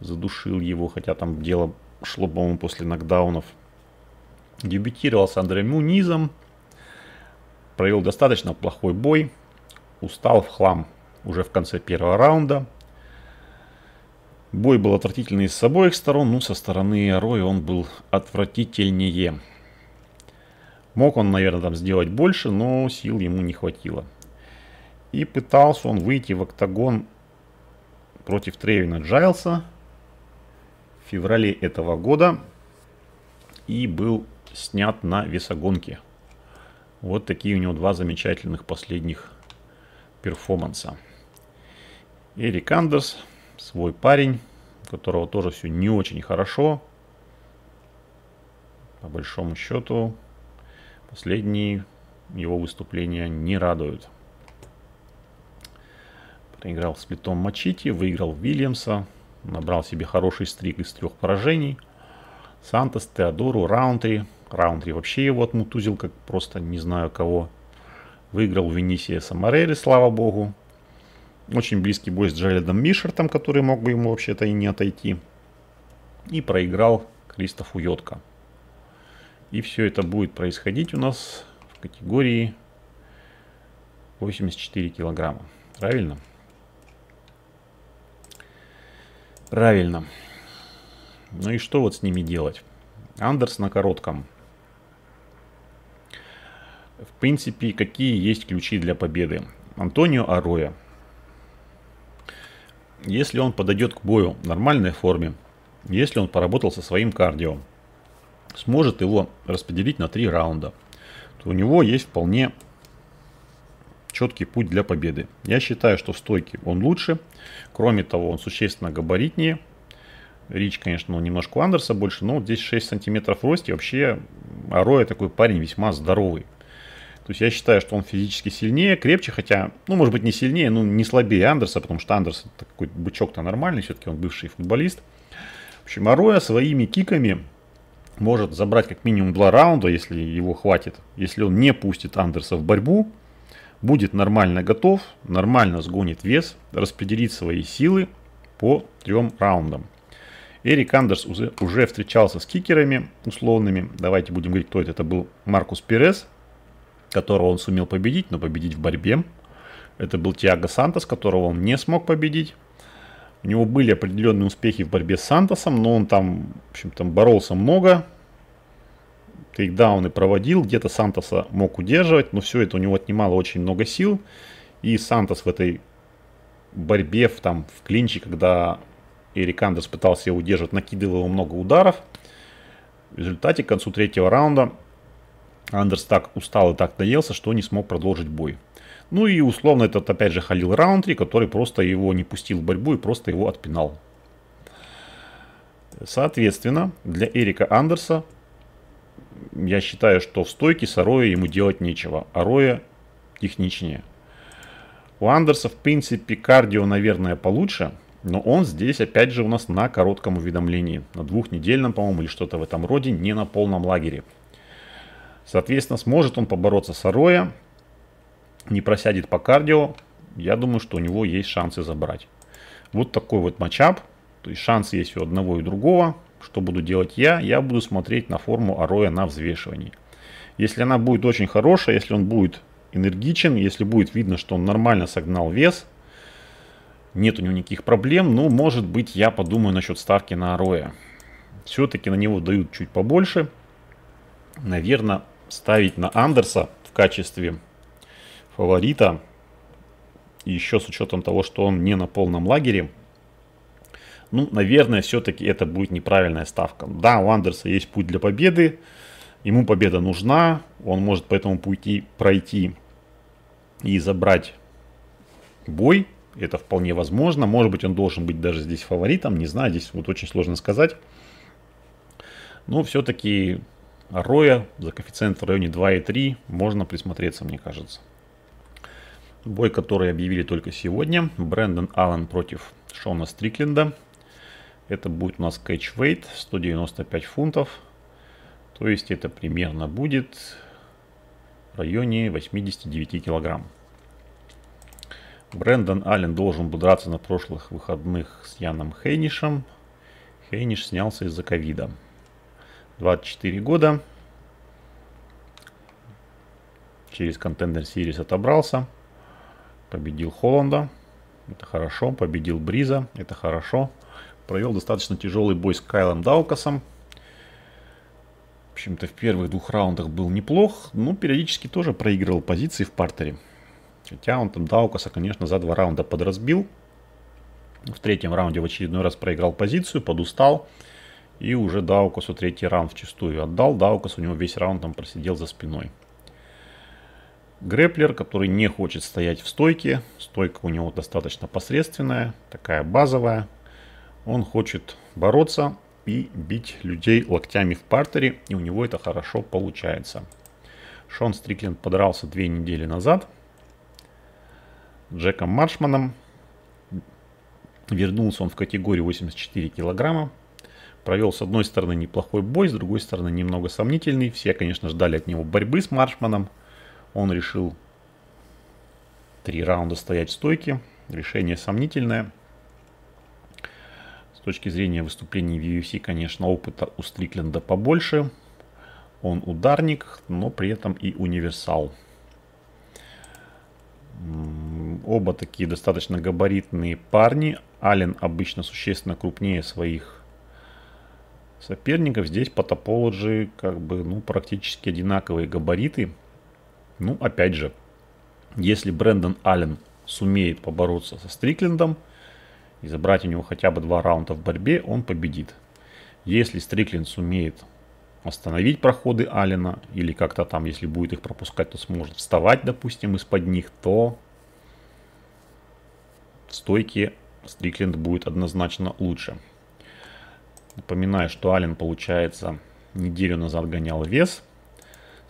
Задушил его, хотя там дело шло, по-моему, после нокдаунов. Дебютировал с Андре Мунизом. Провел достаточно плохой бой. Устал в хлам уже в конце первого раунда. Бой был отвратительный с обоих сторон. Ну, со стороны Арроё он был отвратительнее. Мог он, наверное, там сделать больше, но сил ему не хватило. И пытался он выйти в октагон против Тревина Джайлса в феврале этого года. И был снят на весогонке. Вот такие у него два замечательных последних перформанса. Эрик Андерс, свой парень, у которого тоже все не очень хорошо. По большому счету... Последние его выступления не радуют. Проиграл с плитом Мачити, выиграл Вильямса, набрал себе хороший стрик из трех поражений. Сантос, Теодору, Раундри. Раундри вообще его отмутузил, как просто не знаю кого. Выиграл Винисия Самарери, слава богу. Очень близкий бой с Джаредом Мишертом, который мог бы ему вообще-то и не отойти. И проиграл Кристофу Йотко. И все это будет происходить у нас в категории восемьдесят четыре килограмма. Правильно? Правильно. Ну и что вот с ними делать? Андерс на коротком. В принципе, какие есть ключи для победы? Антонио Арроё. Если он подойдет к бою в нормальной форме, если он поработал со своим кардио, сможет его распределить на три раунда. то у него есть вполне четкий путь для победы. Я считаю, что в стойке он лучше. Кроме того, он существенно габаритнее. Рич, конечно, он немножко у Андерса больше, но вот здесь шесть сантиметров в росте. Вообще, Арроя такой парень весьма здоровый. То есть я считаю, что он физически сильнее, крепче, хотя, ну, может быть, не сильнее, но не слабее Андерса, потому что Андерс такой бычок-то нормальный, все-таки он бывший футболист. В общем, Арроя своими киками может забрать как минимум два раунда, если его хватит. Если он не пустит Андерса в борьбу, будет нормально готов, нормально сгонит вес, распределит свои силы по трем раундам. Эрик Андерс уже, уже встречался с кикерами условными. Давайте будем говорить, кто это. Это был Маркус Перес, которого он сумел победить, но победить в борьбе. Это был Тиаго Сантос, которого он не смог победить. У него были определенные успехи в борьбе с Сантосом, но он там, в общем, там боролся много. Тейкдауны проводил, где-то Сантоса мог удерживать, но все это у него отнимало очень много сил. И Сантос в этой борьбе, в, там, в клинче, когда Эрик Андерс пытался его удерживать, накидывал его много ударов. В результате к концу третьего раунда Андерс так устал и так наелся, что не смог продолжить бой. Ну и условно этот опять же Халил Раундри, который просто его не пустил в борьбу и просто его отпинал. Соответственно, для Эрика Андерса я считаю, что в стойке с Арроя ему делать нечего. Арроя техничнее. У Андерса в принципе кардио, наверное, получше. Но он здесь опять же у нас на коротком уведомлении. На двухнедельном, по-моему, или что-то в этом роде. Не на полном лагере. Соответственно, сможет он побороться с Арроя. Не просядет по кардио. Я думаю, что у него есть шансы забрать. Вот такой вот матчап. То есть шансы есть у одного и другого. Что буду делать я? Я буду смотреть на форму Арроя на взвешивании. Если она будет очень хорошая, если он будет энергичен, если будет видно, что он нормально согнал вес, нет у него никаких проблем, но, может быть, я подумаю насчет ставки на Арроя. Все-таки на него дают чуть побольше. Наверное, ставить на Андерса в качестве фаворита, и еще с учетом того, что он не на полном лагере, ну, наверное, все-таки это будет неправильная ставка. Да, у Андерса есть путь для победы, ему победа нужна, он может по этому пути пройти и забрать бой. Это вполне возможно. Может быть, он должен быть даже здесь фаворитом. Не знаю, здесь вот очень сложно сказать. Но все-таки Арроя за коэффициент в районе два и три можно присмотреться, мне кажется. Бой, который объявили только сегодня. Брэндон Аллен против Шона Стрикленда. Это будет у нас кэтчвейт сто девяносто пять фунтов. То есть это примерно будет в районе восьмидесяти девяти килограмм. Брэндон Аллен должен был драться на прошлых выходных с Яном Хейнишем. Хейниш снялся из-за ковида. двадцать четыре года. Через Contender Series отобрался. Победил Холланда. Это хорошо. Победил Бриза. Это хорошо. Провел достаточно тяжелый бой с Кайлом Даукасом. В общем-то, в первых двух раундах был неплох. Но периодически тоже проигрывал позиции в партере. Хотя он там Даукаса, конечно, за два раунда подразбил. В третьем раунде в очередной раз проиграл позицию, подустал. И уже Даукасу третий раунд вчистую отдал. Даукас у него весь раунд там просидел за спиной. Грэплер, который не хочет стоять в стойке. Стойка у него достаточно посредственная, такая базовая. Он хочет бороться и бить людей локтями в партере. И у него это хорошо получается. Шон Стрикленд подрался две недели назад Джеком Маршманом. Вернулся он в категорию восемьдесят четыре килограмма. Провел с одной стороны неплохой бой, с другой стороны немного сомнительный. Все, конечно, ждали от него борьбы с Маршманом. Он решил три раунда стоять в стойке. Решение сомнительное. С точки зрения выступлений в ю эф си, конечно, опыта у Стрикленда побольше. Он ударник, но при этом и универсал. Оба такие достаточно габаритные парни. Аллен обычно существенно крупнее своих соперников. Здесь по топологии как бы, ну, практически одинаковые габариты. Ну, опять же, если Брэндон Аллен сумеет побороться со Стриклендом и забрать у него хотя бы два раунда в борьбе, он победит. Если Стрикленд сумеет остановить проходы Аллена, или как-то там, если будет их пропускать, то сможет вставать, допустим, из-под них, то в стойке Стрикленд будет однозначно лучше. Напоминаю, что Аллен, получается, неделю назад гонял вес.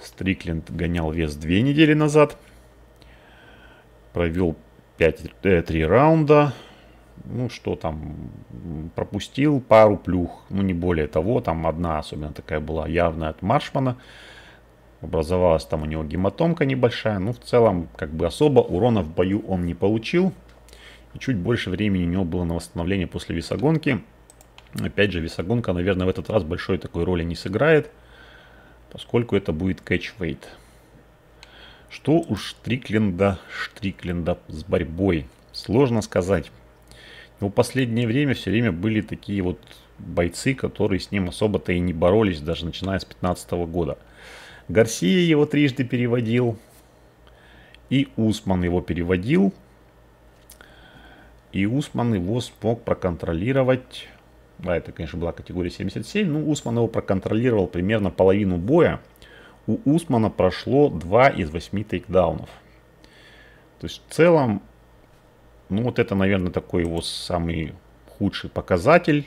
Стрикленд гонял вес две недели назад. Провел пять три раунда. Ну, что там, пропустил пару плюх, ну, не более того. Там одна особенно такая была явная от Маршмана. Образовалась там у него гематомка небольшая. Ну, в целом, как бы особо урона в бою он не получил. И чуть больше времени у него было на восстановление после весогонки. Опять же, весогонка, наверное, в этот раз большой такой роли не сыграет, поскольку это будет кэтчвейт. Что у Штрикленда, Штрикленда с борьбой? Сложно сказать. Но в последнее время все время были такие вот бойцы, которые с ним особо-то и не боролись, даже начиная с две тысячи пятнадцатого года. Гарсия его трижды переводил, и Усман его переводил, и Усман его смог проконтролировать. Да, это, конечно, была категория семьдесят семь, но Усман его проконтролировал примерно половину боя. У Усмана прошло два из восьми тейкдаунов. То есть в целом, ну вот это, наверное, такой его самый худший показатель.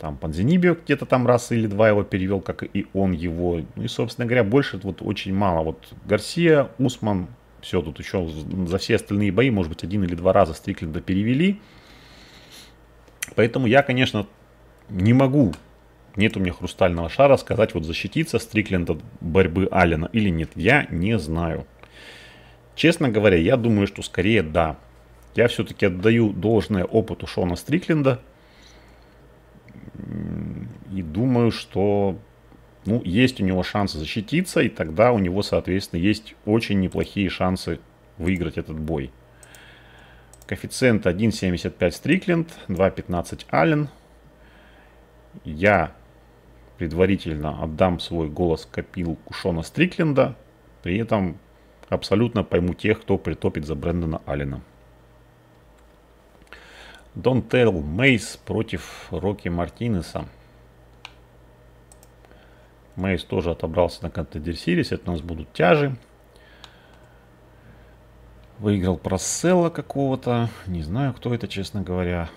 Там Панзинибио где-то там раз или два его перевел, как и он его. Ну и, собственно говоря, больше вот очень мало. Вот Гарсия, Усман, все, тут еще за все остальные бои, может быть, один или два раза Стрикленда перевели. Поэтому я, конечно, не могу, нет у меня хрустального шара, сказать, вот защититься Стрикленд от борьбы Аллена или нет. Я не знаю. Честно говоря, я думаю, что скорее да. Я все-таки отдаю должное опыту Шона Стрикленда. И думаю, что, ну, есть у него шансы защититься. И тогда у него, соответственно, есть очень неплохие шансы выиграть этот бой. Коэффициент один семьдесят пять Стрикленд, два пятнадцать Аллен. Я предварительно отдам свой голос в копилку Шона Стрикленда. При этом абсолютно пойму тех, кто притопит за Брэндона Аллена. Донтел Мейс против Рокки Мартинеса. Мейс тоже отобрался на Contender Series. Это у нас будут тяжи. Выиграл просела какого-то. Не знаю, кто это, честно говоря.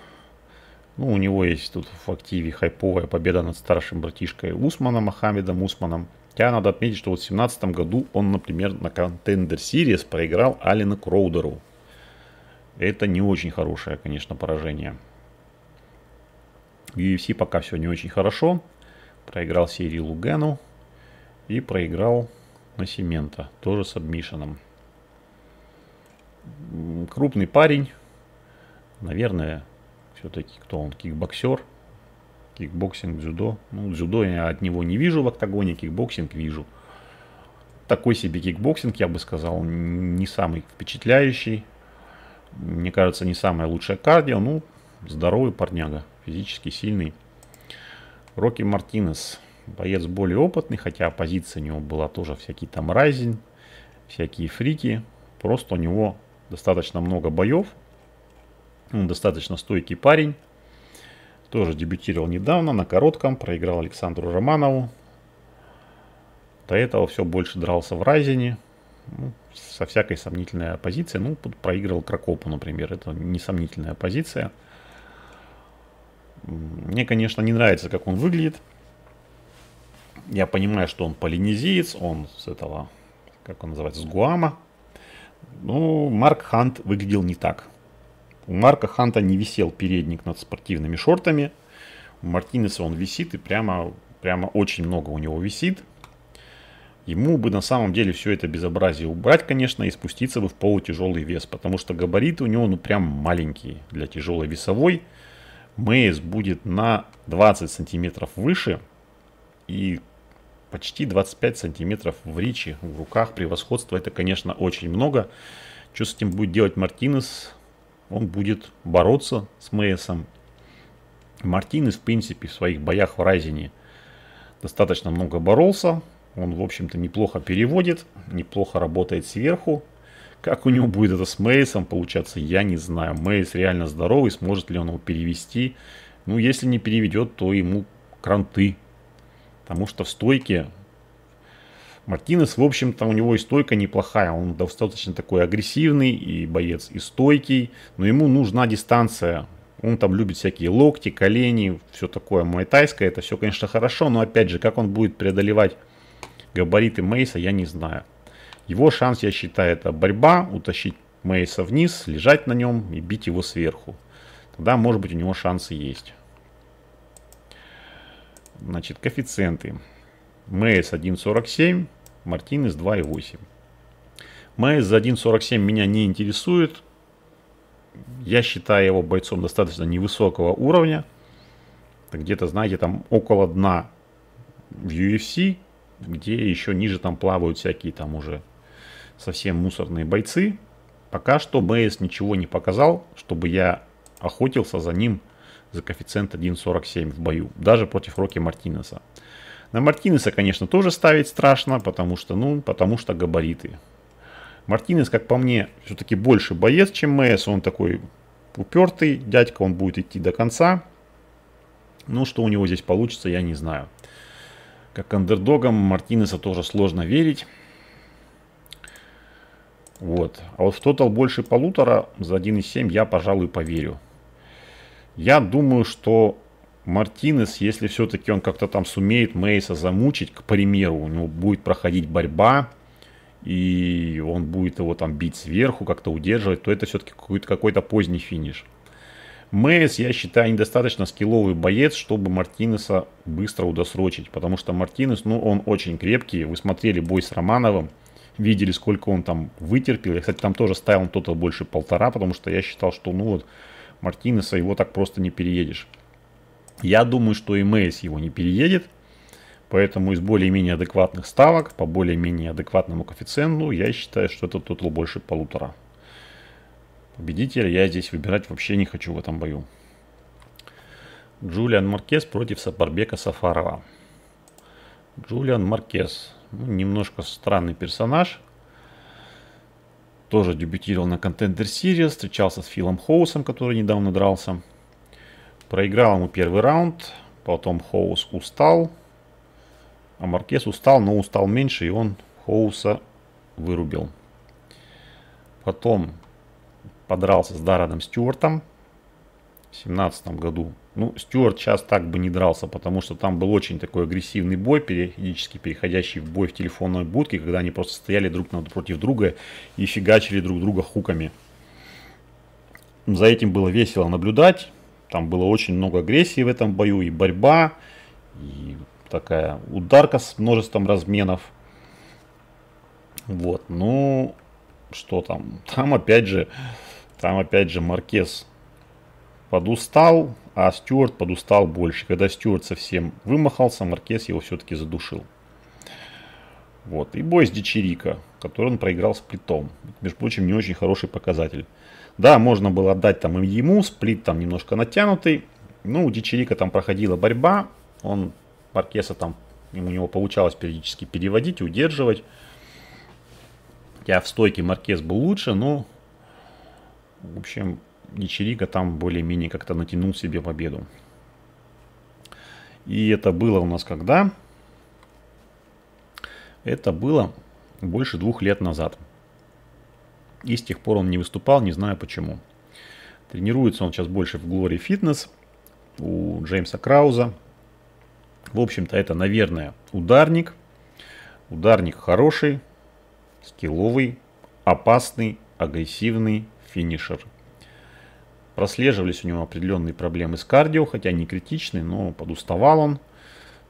Ну, у него есть тут в активе хайповая победа над старшим братишкой Усманом, Мохаммедом Усманом. Хотя надо отметить, что вот в две тысячи семнадцатом году он, например, на Contender Series проиграл Аллену Кроудеру. Это не очень хорошее, конечно, поражение. В ю эф си пока все не очень хорошо. Проиграл Сирилу Гэну и проиграл Насименто, тоже с сабмишеном. Крупный парень, наверное, все-таки кто он, кикбоксер, кикбоксинг, дзюдо. Ну, дзюдо я от него не вижу в октагоне, кикбоксинг вижу. Такой себе кикбоксинг, я бы сказал, не самый впечатляющий. Мне кажется, не самое лучшее кардио, ну, здоровый парняга, физически сильный. Рокки Мартинес, боец более опытный, хотя оппозиция у него была тоже всякие там райзин, всякие фрики. Просто у него достаточно много боев. Он достаточно стойкий парень. Тоже дебютировал недавно на коротком. Проиграл Александру Романову. До этого все больше дрался в райзине. Ну, со всякой сомнительной оппозицией. Ну, проиграл Кракопу, например. Это несомнительная оппозиция. Мне, конечно, не нравится, как он выглядит. Я понимаю, что он полинезиец. Он с этого, как он называется, с Гуама. Ну, Марк Хант выглядел не так. У Марка Ханта не висел передник над спортивными шортами. У Мартинеса он висит, и прямо, прямо очень много у него висит. Ему бы на самом деле все это безобразие убрать, конечно, и спуститься бы в полутяжелый вес. Потому что габариты у него, ну, прям маленькие для тяжелой весовой. Мейс будет на двадцать сантиметров выше и почти двадцать пять сантиметров в ричи, в руках превосходство. Это, конечно, очень много. Что с этим будет делать Мартинес? Он будет бороться с Мейсом. Мартинес, в принципе, в своих боях в райзине достаточно много боролся. Он, в общем-то, неплохо переводит, неплохо работает сверху. Как у него будет это с Мейсом получаться, я не знаю. Мейс реально здоровый, сможет ли он его перевести? Ну, если не переведет, то ему кранты. Потому что в стойке Мартинес, в общем-то, у него и стойка неплохая. Он достаточно такой агрессивный и боец, и стойкий. Но ему нужна дистанция. Он там любит всякие локти, колени, все такое муайтайское. Это все, конечно, хорошо, но опять же, как он будет преодолевать габариты Мейса, я не знаю. Его шанс, я считаю, это борьба, утащить Мейса вниз, лежать на нем и бить его сверху. Тогда, может быть, у него шансы есть. Значит, коэффициенты. Мейс один сорок семь, Мартинес два и восемь. Мейс за один сорок семь меня не интересует. Я считаю его бойцом достаточно невысокого уровня. Где-то, знаете, там около дна в ю эф си, где еще ниже там плавают всякие там уже совсем мусорные бойцы. Пока что Мейс ничего не показал, чтобы я охотился за ним за коэффициент один сорок семь в бою. Даже против Рокки Мартинеса. На Мартинеса, конечно, тоже ставить страшно, потому что, ну, потому что габариты. Мартинес, как по мне, все-таки больше боец, чем Мейс. Он такой упертый дядька, он будет идти до конца. Ну, что у него здесь получится, я не знаю. Как андердогам Мартинеса тоже сложно верить. Вот. А вот в тотал больше полутора за один и семь я, пожалуй, поверю. Я думаю, что Мартинес, если все-таки он как-то там сумеет Мейса замучить, к примеру, у него будет проходить борьба, и он будет его там бить сверху, как-то удерживать, то это все-таки какой-то какой-то поздний финиш. Мейс, я считаю, недостаточно скилловый боец, чтобы Мартинеса быстро удосрочить. Потому что Мартинес, ну, он очень крепкий. Вы смотрели бой с Романовым, видели, сколько он там вытерпел. Я, кстати, там тоже ставил тотал больше полтора, потому что я считал, что, ну, вот Мартинеса его так просто не переедешь. Я думаю, что и Мейс его не переедет. Поэтому из более-менее адекватных ставок по более-менее адекватному коэффициенту я считаю, что это тотал больше полутора. Победителя я здесь выбирать вообще не хочу в этом бою. Джулиан Маркес против Сапарбека Сафарова. Джулиан Маркес. Ну, немножко странный персонаж. Тоже дебютировал на Contender Series. Встречался с Филом Хоусом, который недавно дрался. Проиграл ему первый раунд. Потом Хоус устал. А Маркес устал, но устал меньше, и он Хоуса вырубил. Потом подрался с Дарреном Стюартом в семнадцатом году. Ну, Стюарт сейчас так бы не дрался, потому что там был очень такой агрессивный бой, периодически переходящий в бой в телефонной будке, когда они просто стояли друг напротив друга и фигачили друг друга хуками. За этим было весело наблюдать. Там было очень много агрессии в этом бою, и борьба, и такая ударка с множеством разменов. Вот, ну, что там? Там опять же, там опять же Маркес подустал, а Стюарт подустал больше. Когда Стюарт совсем вымахался, Маркес его все-таки задушил. Вот, и бой с Дичерика, который он проиграл сплитом. Между прочим, не очень хороший показатель. Да, можно было отдать там и ему, сплит там немножко натянутый. Ну, у Дичерика там проходила борьба, он... Маркеса там, у него получалось периодически переводить, удерживать. Я в стойке Маркес был лучше, но, в общем, Дичерика там более-менее как-то натянул себе победу. И это было у нас когда? Это было больше двух лет назад. И с тех пор он не выступал, не знаю почему. Тренируется он сейчас больше в Glory Fitness у Джеймса Крауза. В общем-то, это, наверное, ударник. Ударник хороший, скилловый, опасный, агрессивный финишер. Прослеживались у него определенные проблемы с кардио, хотя не критичные, но подуставал он.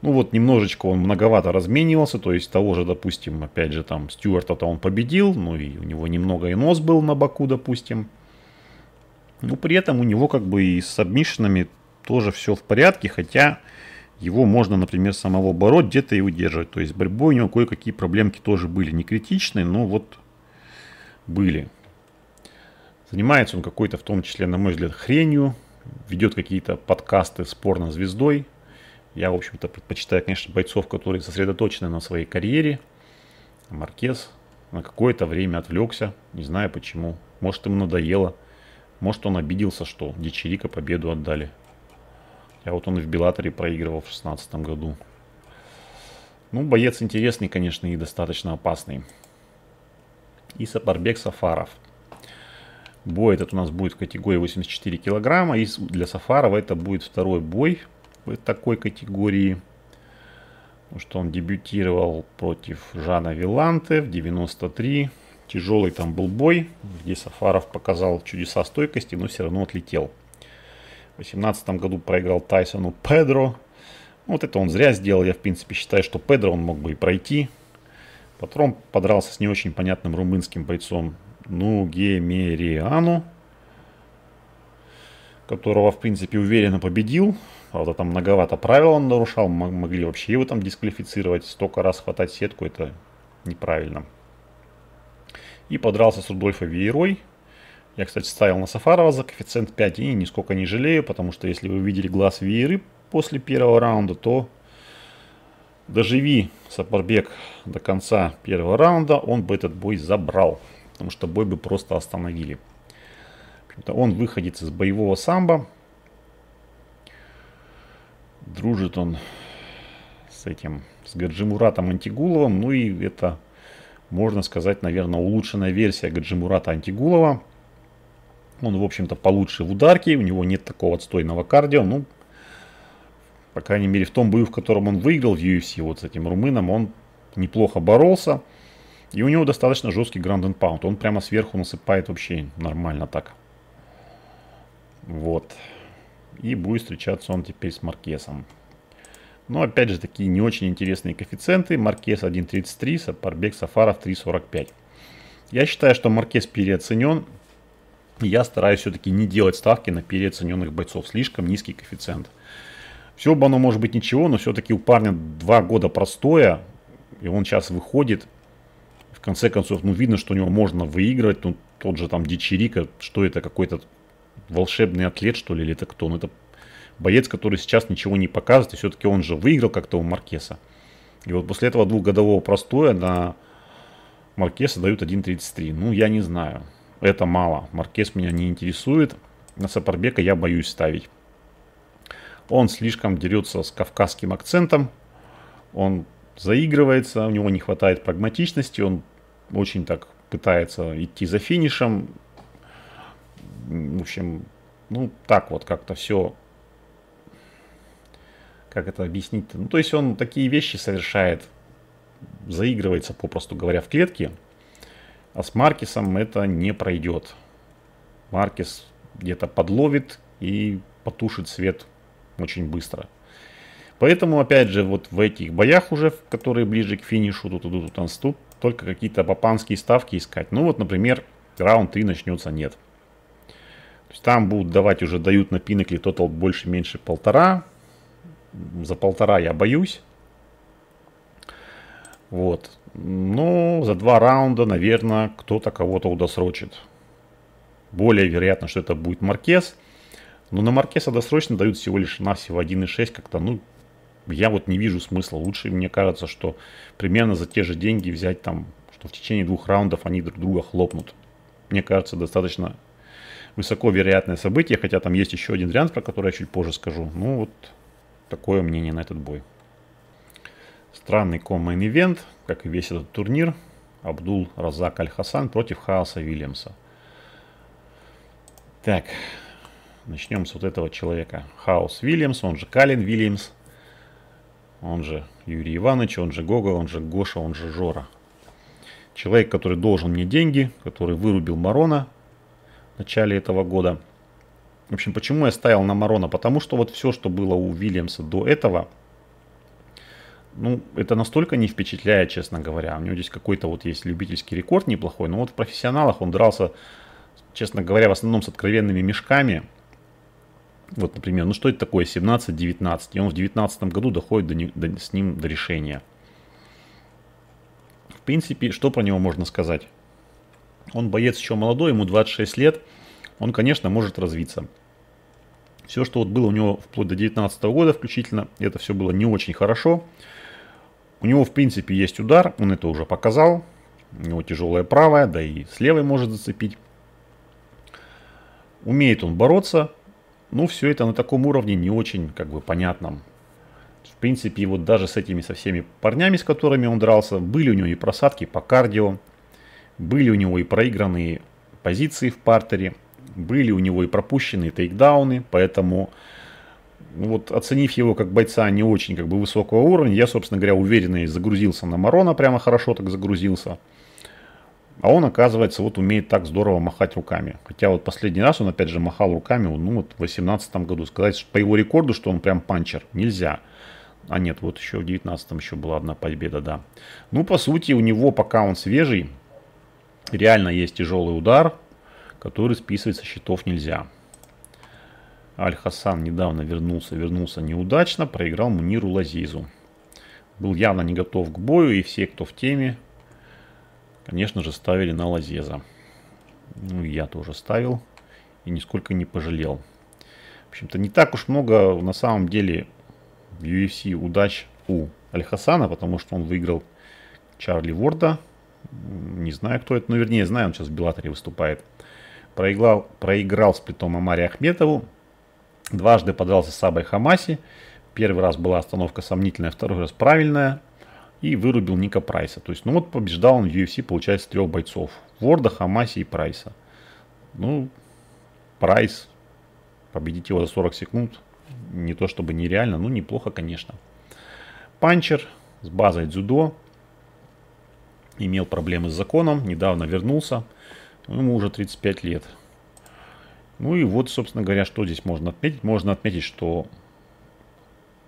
Ну вот, немножечко он многовато разменивался, то есть того же, допустим, опять же, там, Стюарта-то он победил, ну и у него немного и нос был на боку, допустим. Но при этом у него как бы и с сабмишинами тоже все в порядке, хотя... Его можно, например, самого бороть, где-то и удерживать. То есть с борьбой у него кое-какие проблемки тоже были. Не критичные, но вот были. Занимается он какой-то, в том числе, на мой взгляд, хренью. Ведет какие-то подкасты с порнозвездой. Я, в общем-то, предпочитаю, конечно, бойцов, которые сосредоточены на своей карьере. Маркес на какое-то время отвлекся. Не знаю почему. Может, ему надоело. Может, он обиделся, что Дичерика победу отдали. А вот он и в Беллаторе проигрывал в шестнадцатом году. Ну, боец интересный, конечно, и достаточно опасный. И Сапарбек Сафаров. Бой этот у нас будет в категории восемьдесят четыре килограмма. И для Сафарова это будет второй бой в такой категории. Потому что он дебютировал против Жана Виланте в девяносто три. Тяжелый там был бой, где Сафаров показал чудеса стойкости, но все равно отлетел. В две тысячи восемнадцатом году проиграл Тайсону Педро. Вот это он зря сделал. Я, в принципе, считаю, что Педро он мог бы и пройти. Потом подрался с не очень понятным румынским бойцом Нугемериану, которого, в принципе, уверенно победил. Правда, там многовато правил он нарушал. Могли вообще его там дисквалифицировать. Столько раз хватать сетку — это неправильно. И подрался с Рудольфо Вейрой. Я, кстати, ставил на Сафарова за коэффициент пять и нисколько не жалею, потому что если вы видели глаз Вейры после первого раунда, то доживи Сапарбек до конца первого раунда, он бы этот бой забрал. Потому что бой бы просто остановили. Он выходец из боевого самбо. Дружит он с этим, с Гаджимуратом Антигуловым. Ну и это, можно сказать, наверное, улучшенная версия Гаджимурата Антигулова. Он, в общем-то, получше в ударке. У него нет такого отстойного кардио. Ну, по крайней мере, в том бою, в котором он выиграл в ю эф си, вот с этим румыном, он неплохо боролся. И у него достаточно жесткий ground and pound. Он прямо сверху насыпает вообще нормально так. Вот. И будет встречаться он теперь с Маркесом. Но опять же, такие не очень интересные коэффициенты. Маркес один тридцать три, Сапарбек Сафаров три сорок пять. Я считаю, что Маркес переоценен. Я стараюсь все-таки не делать ставки на переоцененных бойцов. Слишком низкий коэффициент. Все бы оно может быть ничего, но все-таки у парня два года простоя. И он сейчас выходит. В конце концов, ну видно, что у него можно выиграть. Ну, тот же там Дичирика, что это, какой-то волшебный атлет, что ли, или это кто? Ну, это боец, который сейчас ничего не показывает. И все-таки он же выиграл как-то у Маркеса. И вот после этого двухгодового простоя на Маркеса дают один тридцать три. Ну, я не знаю. Это мало. Маркес меня не интересует. На Сапарбека я боюсь ставить. Он слишком дерется с кавказским акцентом. Он заигрывается. У него не хватает прагматичности. Он очень так пытается идти за финишем. В общем, ну так вот как-то все. Как это объяснить-то? Ну, то есть он такие вещи совершает. Заигрывается, попросту говоря, в клетке. А с Маркесом это не пройдет. Маркес где-то подловит и потушит свет очень быстро. Поэтому, опять же, вот в этих боях уже, которые ближе к финишу, тут идут, тут танцуют, только какие-то папанские ставки искать. Ну вот, например, раунд три начнется нет. То есть там будут давать уже, дают на Пинекле тотал больше-меньше полтора. За полтора я боюсь. Вот. Ну, за два раунда, наверное, кто-то кого-то удосрочит. Более вероятно, что это будет Маркес. Но на Маркеса досрочно дают всего лишь навсего один и шесть. Как-то, ну, я вот не вижу смысла. Лучше, мне кажется, что примерно за те же деньги взять там, что в течение двух раундов они друг друга хлопнут. Мне кажется, достаточно высоко вероятное событие. Хотя там есть еще один вариант, про который я чуть позже скажу. Ну, вот такое мнение на этот бой. Странный ком-мейн-ивент, как и весь этот турнир. Абдул Разак Аль-Хасан против Хааса Вильямса. Так, начнем с вот этого человека. Хаос Вильямс, он же Калин Вильямс. Он же Юрий Иванович, он же Гога, он же Гоша, он же Жора. Человек, который должен мне деньги, который вырубил Марона в начале этого года. В общем, почему я ставил на Марона? Потому что вот все, что было у Вильямса до этого... Ну, это настолько не впечатляет, честно говоря. У него здесь какой-то вот есть любительский рекорд неплохой. Но вот в профессионалах он дрался, честно говоря, в основном с откровенными мешками. Вот, например, ну что это такое семнадцать-девятнадцать? И он в девятнадцатом году доходит до не, до, с ним до решения. В принципе, что про него можно сказать? Он боец еще молодой, ему двадцать шесть лет. Он, конечно, может развиться. Все, что вот было у него вплоть до девятнадцатого года включительно, это все было не очень хорошо. У него, в принципе, есть удар, он это уже показал. У него тяжелая правая, да и с левой может зацепить. Умеет он бороться, но все это на таком уровне не очень, как бы, понятном. В принципе, вот даже с этими, со всеми парнями, с которыми он дрался, были у него и просадки по кардио, были у него и проигранные позиции в партере, были у него и пропущенные тейкдауны, поэтому вот оценив его как бойца не очень как бы высокого уровня, я, собственно говоря, уверенно загрузился на Морона, прямо хорошо так загрузился. А он, оказывается, вот умеет так здорово махать руками. Хотя вот последний раз он, опять же, махал руками, ну вот в две тысячи восемнадцатом году. Сказать по его рекорду, что он прям панчер, нельзя. А нет, вот еще в две тысячи девятнадцатом еще была одна победа, да. Ну, по сути, у него, пока он свежий, реально есть тяжелый удар, который списывать со счетов нельзя. Аль-Хасан недавно вернулся, вернулся неудачно, проиграл Муниру Лазизу. Был явно не готов к бою, и все, кто в теме, конечно же, ставили на Лазеза. Ну, я тоже ставил. И нисколько не пожалел. В общем-то, не так уж много на самом деле в ю эф си удач у Аль-Хасана, потому что он выиграл Чарли Ворда. Не знаю, кто это. Ну, вернее, знаю, он сейчас в Беллаторе выступает. Проиграл, проиграл сплитом Амари Ахметову. Дважды подрался с Сабой Хамаси. Первый раз была остановка сомнительная, второй раз правильная. И вырубил Ника Прайса. То есть, ну вот побеждал он в ю эф си, получается, трех бойцов. Ворда, Хамаси и Прайса. Ну, Прайс, победить его за сорок секунд, не то чтобы нереально, но неплохо, конечно. Панчер с базой дзюдо. Имел проблемы с законом, недавно вернулся. Ему уже тридцать пять лет. Ну и вот, собственно говоря, что здесь можно отметить. Можно отметить, что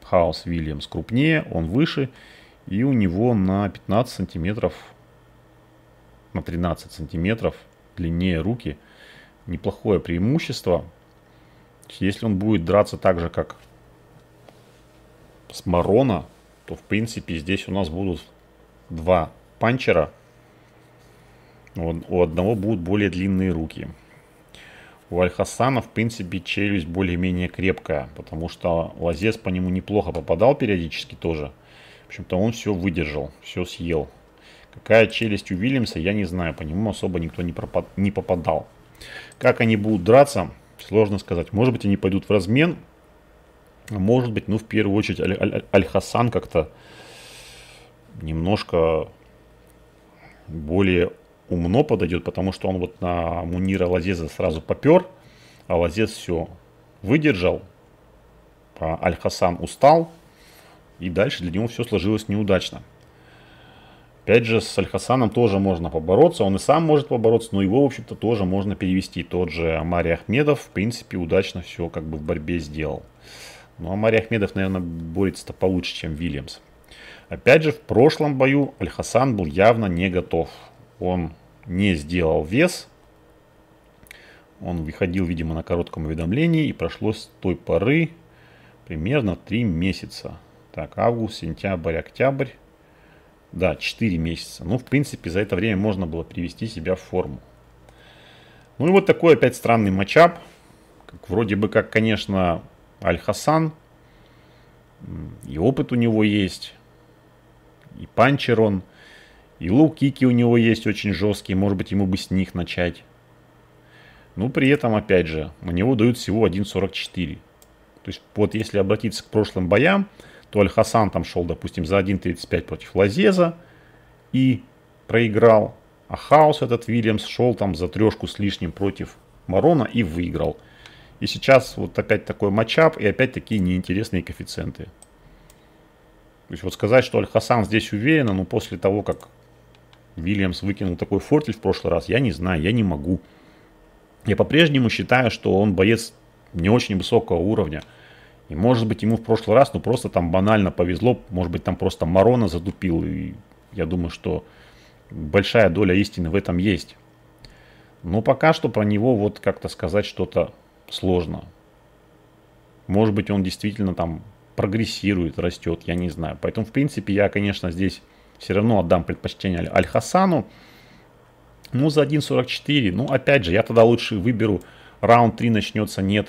Хаус Вильямс крупнее, он выше. И у него на пятнадцать сантиметров, на тринадцать сантиметров длиннее руки. Неплохое преимущество. Если он будет драться так же, как с Морона, то в принципе здесь у нас будут два панчера. У одного будут более длинные руки. У Аль-Хасана в принципе челюсть более-менее крепкая, потому что Лазез по нему неплохо попадал периодически тоже. В общем-то, он все выдержал, все съел. Какая челюсть у Вильямса, я не знаю. По нему особо никто не, пропад... не попадал. Как они будут драться, сложно сказать. Может быть, они пойдут в размен. Может быть, ну, в первую очередь, Аль-Хасан как-то немножко более умно подойдет. Потому что он вот на Мунира Лазеза сразу попер. А Лазез все выдержал. А Аль-Хасан устал. И дальше для него все сложилось неудачно. Опять же, с Аль-Хасаном тоже можно побороться. Он и сам может побороться, но его, в общем-то, тоже можно перевести. Тот же Амари Ахмедов, в принципе, удачно все как бы в борьбе сделал. Но Амари Ахмедов, наверное, борется-то получше, чем Вильямс. Опять же, в прошлом бою Аль-Хасан был явно не готов. Он не сделал вес. Он выходил, видимо, на коротком уведомлении. И прошло с той поры примерно три месяца. Так, август, сентябрь, октябрь. Да, четыре месяца. Ну, в принципе, за это время можно было привести себя в форму. Ну и вот такой опять странный матчап. Вроде бы как, конечно, Аль-Хасан. И опыт у него есть. И панчер он. И лоу-кики у него есть очень жесткие. Может быть, ему бы с них начать. Но при этом, опять же, у него дают всего один сорок четыре. То есть, вот если обратиться к прошлым боям, то Аль-Хасан там шел, допустим, за один тридцать пять против Лазеза и проиграл. А Хаус этот Вильямс шел там за трешку с лишним против Морона и выиграл. И сейчас вот опять такой матчап и опять такие неинтересные коэффициенты. То есть вот сказать, что Аль-Хасан здесь уверенно, но после того, как Вильямс выкинул такой фортель в прошлый раз, я не знаю, я не могу. Я по-прежнему считаю, что он боец не очень высокого уровня. И может быть ему в прошлый раз, ну просто там банально повезло, может быть там просто Морона задупил. И я думаю, что большая доля истины в этом есть. Но пока что про него вот как-то сказать что-то сложно. Может быть он действительно там прогрессирует, растет, я не знаю. Поэтому в принципе я, конечно, здесь все равно отдам предпочтение Аль-Хасану. Ну за один сорок четыре, ну опять же, я тогда лучше выберу раунд три начнется, нет.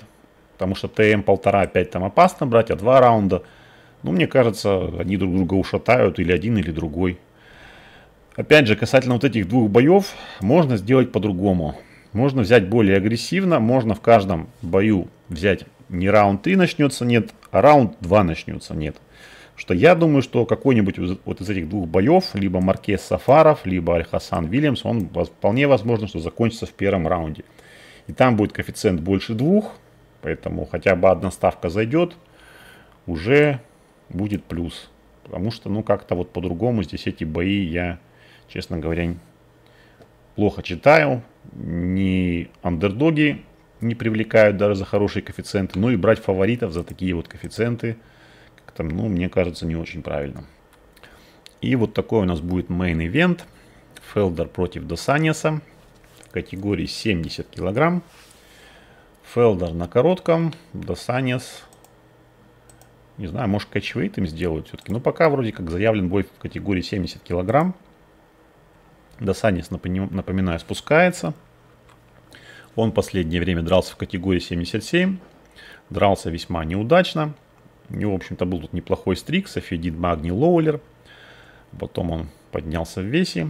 Потому что ТМ-полтора опять там опасно брать, а два раунда, ну, мне кажется, они друг друга ушатают, или один, или другой. Опять же, касательно вот этих двух боев, можно сделать по-другому. Можно взять более агрессивно, можно в каждом бою взять не раунд три начнется, нет, а раунд два начнется, нет. что я думаю, что какой-нибудь вот из этих двух боев, либо Маркес Сафаров, либо Аль-Хасан Вильямс, он вполне возможно, что закончится в первом раунде. И там будет коэффициент больше двух, поэтому хотя бы одна ставка зайдет, уже будет плюс. Потому что, ну, как-то вот по-другому здесь эти бои я, честно говоря, плохо читаю. Ни андердоги не привлекают даже за хорошие коэффициенты. Ну и брать фаворитов за такие вот коэффициенты, как-то, ну, мне кажется, не очень правильно. И вот такой у нас будет мейн-ивент. Фелдер против Дос Аньоса в категории семьдесят килограмм. Фелдер на коротком, Дос Аньос... Не знаю, может, кэтчвейт им сделают все-таки. Но пока вроде как заявлен бой в категории семьдесят килограмм. Дос Аньос, напоминаю, спускается. Он последнее время дрался в категории семьдесят семь. Дрался весьма неудачно. У него, в общем-то, был тут неплохой стрик. Софидид Магни Лоулер. Потом он поднялся в весе.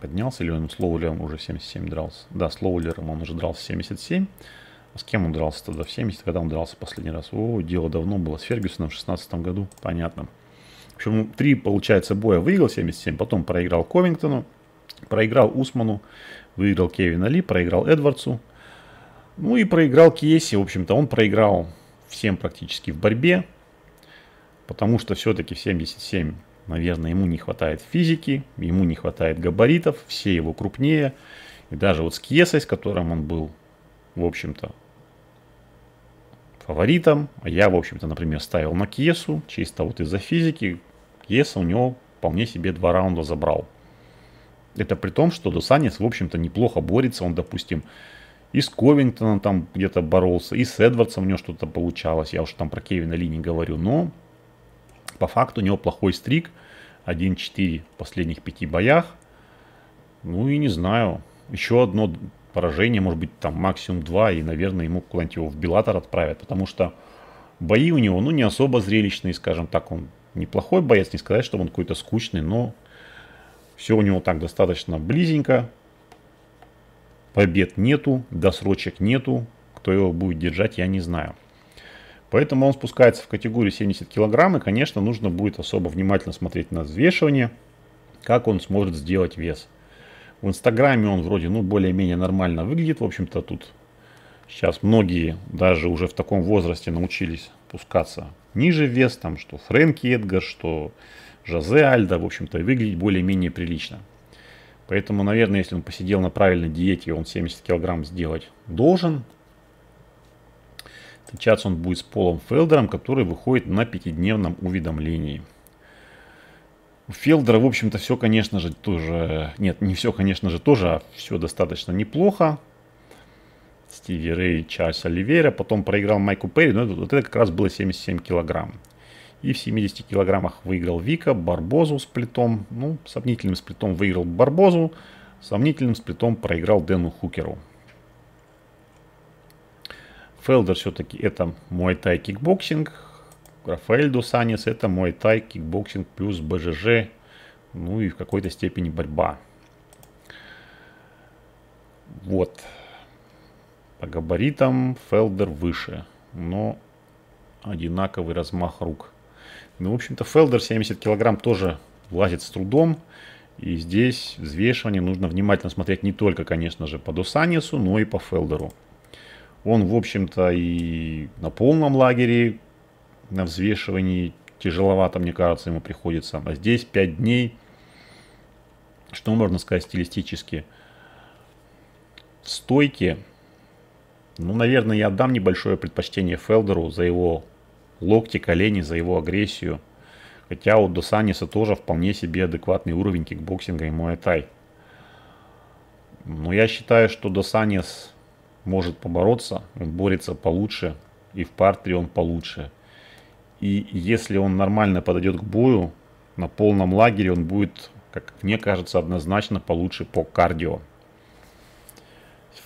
Поднялся или он с Лоулером уже в семьдесят семь дрался? Да, с Лоулером он уже дрался в семьдесят семь. С кем он дрался тогда в семьдесят, когда он дрался последний раз? О, дело давно было, с Фергюсоном в шестнадцатом году, понятно. В общем, три, получается, боя выиграл семьдесят семь, потом проиграл Ковингтону, проиграл Усману, выиграл Кевина Ли, проиграл Эдвардсу, ну и проиграл Киеси. В общем-то, он проиграл всем практически в борьбе, потому что все-таки в семьдесят семь, наверное, ему не хватает физики, ему не хватает габаритов, все его крупнее. И даже вот с Киесой, с которым он был, в общем-то, фаворитом. А я, в общем-то, например, ставил на Кьесу. Чисто вот из-за физики. Кьеса у него вполне себе два раунда забрал. Это при том, что Дос Аньос, в общем-то, неплохо борется. Он, допустим, и с Ковингтоном там где-то боролся, и с Эдвардсом у него что-то получалось. Я уж там про Кевина Ли не говорю. Но по факту у него плохой стрик. один-четыре в последних пяти боях. Ну и не знаю. Еще одно... поражение, может быть, там максимум два, и, наверное, ему куда-нибудь его в Беллатор отправят, потому что бои у него, ну, не особо зрелищные, скажем так. Он неплохой боец, не сказать, что он какой-то скучный, но все у него так достаточно близенько. Побед нету, досрочек нету, кто его будет держать, я не знаю. Поэтому он спускается в категорию семьдесят килограмм, и, конечно, нужно будет особо внимательно смотреть на взвешивание, как он сможет сделать вес. В Инстаграме он вроде, ну, более-менее нормально выглядит. В общем-то, тут сейчас многие даже уже в таком возрасте научились пускаться ниже в вес. Там, что Фрэнки Эдгар, что Жозе Альдо, в общем-то, выглядит более-менее прилично. Поэтому, наверное, если он посидел на правильной диете, он семьдесят килограмм сделать должен. Встречаться он будет с Полом Фелдером, который выходит на пятидневном уведомлении. У Фелдера, в общем-то, все, конечно же, тоже... Нет, не все, конечно же, тоже, а все достаточно неплохо. Стиви Рэй, Чарльз Оливейра. Потом проиграл Майку Перри, но это, вот это как раз было семьдесят семь килограмм. И в семидесяти килограммах выиграл Вика, Барбозу с плитом. Ну, сомнительным сплитом выиграл Барбозу. Сомнительным сплитом проиграл Дэну Хукеру. Фелдер все-таки это муай-тай кикбоксинг. Рафаэль Дос Аньос это муай-тай, кикбоксинг плюс БЖЖ, ну и в какой-то степени борьба. Вот. По габаритам Фелдер выше, но одинаковый размах рук. Ну, в общем-то, Фелдер семьдесят килограмм тоже влазит с трудом. И здесь взвешивание нужно внимательно смотреть не только, конечно же, по Дос Аньосу, но и по Фелдеру. Он, в общем-то, и на полном лагере... На взвешивании тяжеловато, мне кажется, ему приходится. А здесь пять дней. Что можно сказать стилистически? В стойке, ну, наверное, я отдам небольшое предпочтение Фелдеру за его локти, колени, за его агрессию. Хотя у Дос Аньоса тоже вполне себе адекватный уровень кикбоксинга и муай-тай. Но я считаю, что Дос Аньос может побороться. Он борется получше. И в партере он получше. И если он нормально подойдет к бою, на полном лагере он будет, как мне кажется, однозначно получше по кардио.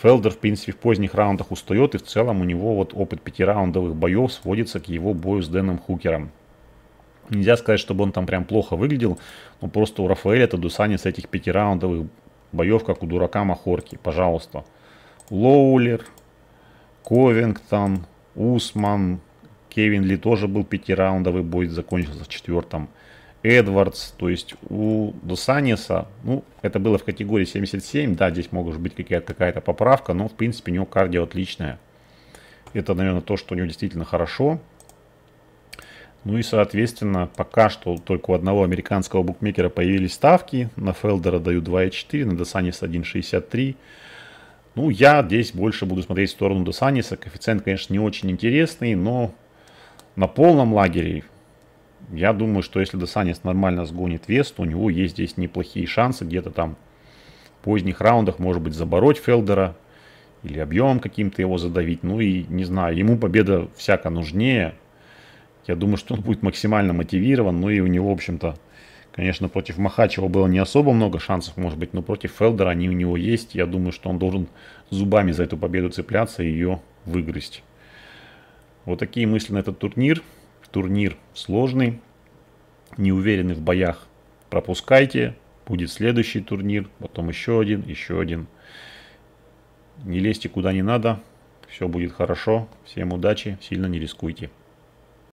Фелдер, в принципе, в поздних раундах устает, и в целом у него вот опыт пятираундовых боев сводится к его бою с Дэном Хукером. Нельзя сказать, чтобы он там прям плохо выглядел, но просто у Рафаэля Дос Аньоса с этих пятираундовых боев, как у дурака махорки, пожалуйста. Лоулер, Ковингтон, Усман... Кевин Ли тоже был пятираундовый бой, закончился в четвертом. Эдвардс, то есть у Дос Аньоса, ну, это было в категории семьдесят семь, да, здесь может быть какая-то поправка, но, в принципе, у него кардио отличное. Это, наверное, то, что у него действительно хорошо. Ну и, соответственно, пока что только у одного американского букмекера появились ставки. На Фелдера даю два и четыре, на Дос Аньоса один и шестьдесят три. Ну, я здесь больше буду смотреть в сторону Дос Аньоса. Коэффициент, конечно, не очень интересный, но на полном лагере... Я думаю, что если Дос Аньос нормально сгонит вес, то у него есть здесь неплохие шансы где-то там в поздних раундах, может быть, забороть Фелдера или объемом каким-то его задавить. Ну и, не знаю, ему победа всяко нужнее. Я думаю, что он будет максимально мотивирован. Ну и у него, в общем-то, конечно, против Махачева было не особо много шансов, может быть, но против Фелдера они у него есть. Я думаю, что он должен зубами за эту победу цепляться и ее выгрызть. Вот такие мысли на этот турнир. Турнир сложный, не уверены в боях, пропускайте, будет следующий турнир, потом еще один, еще один. Не лезьте куда не надо, все будет хорошо, всем удачи, сильно не рискуйте.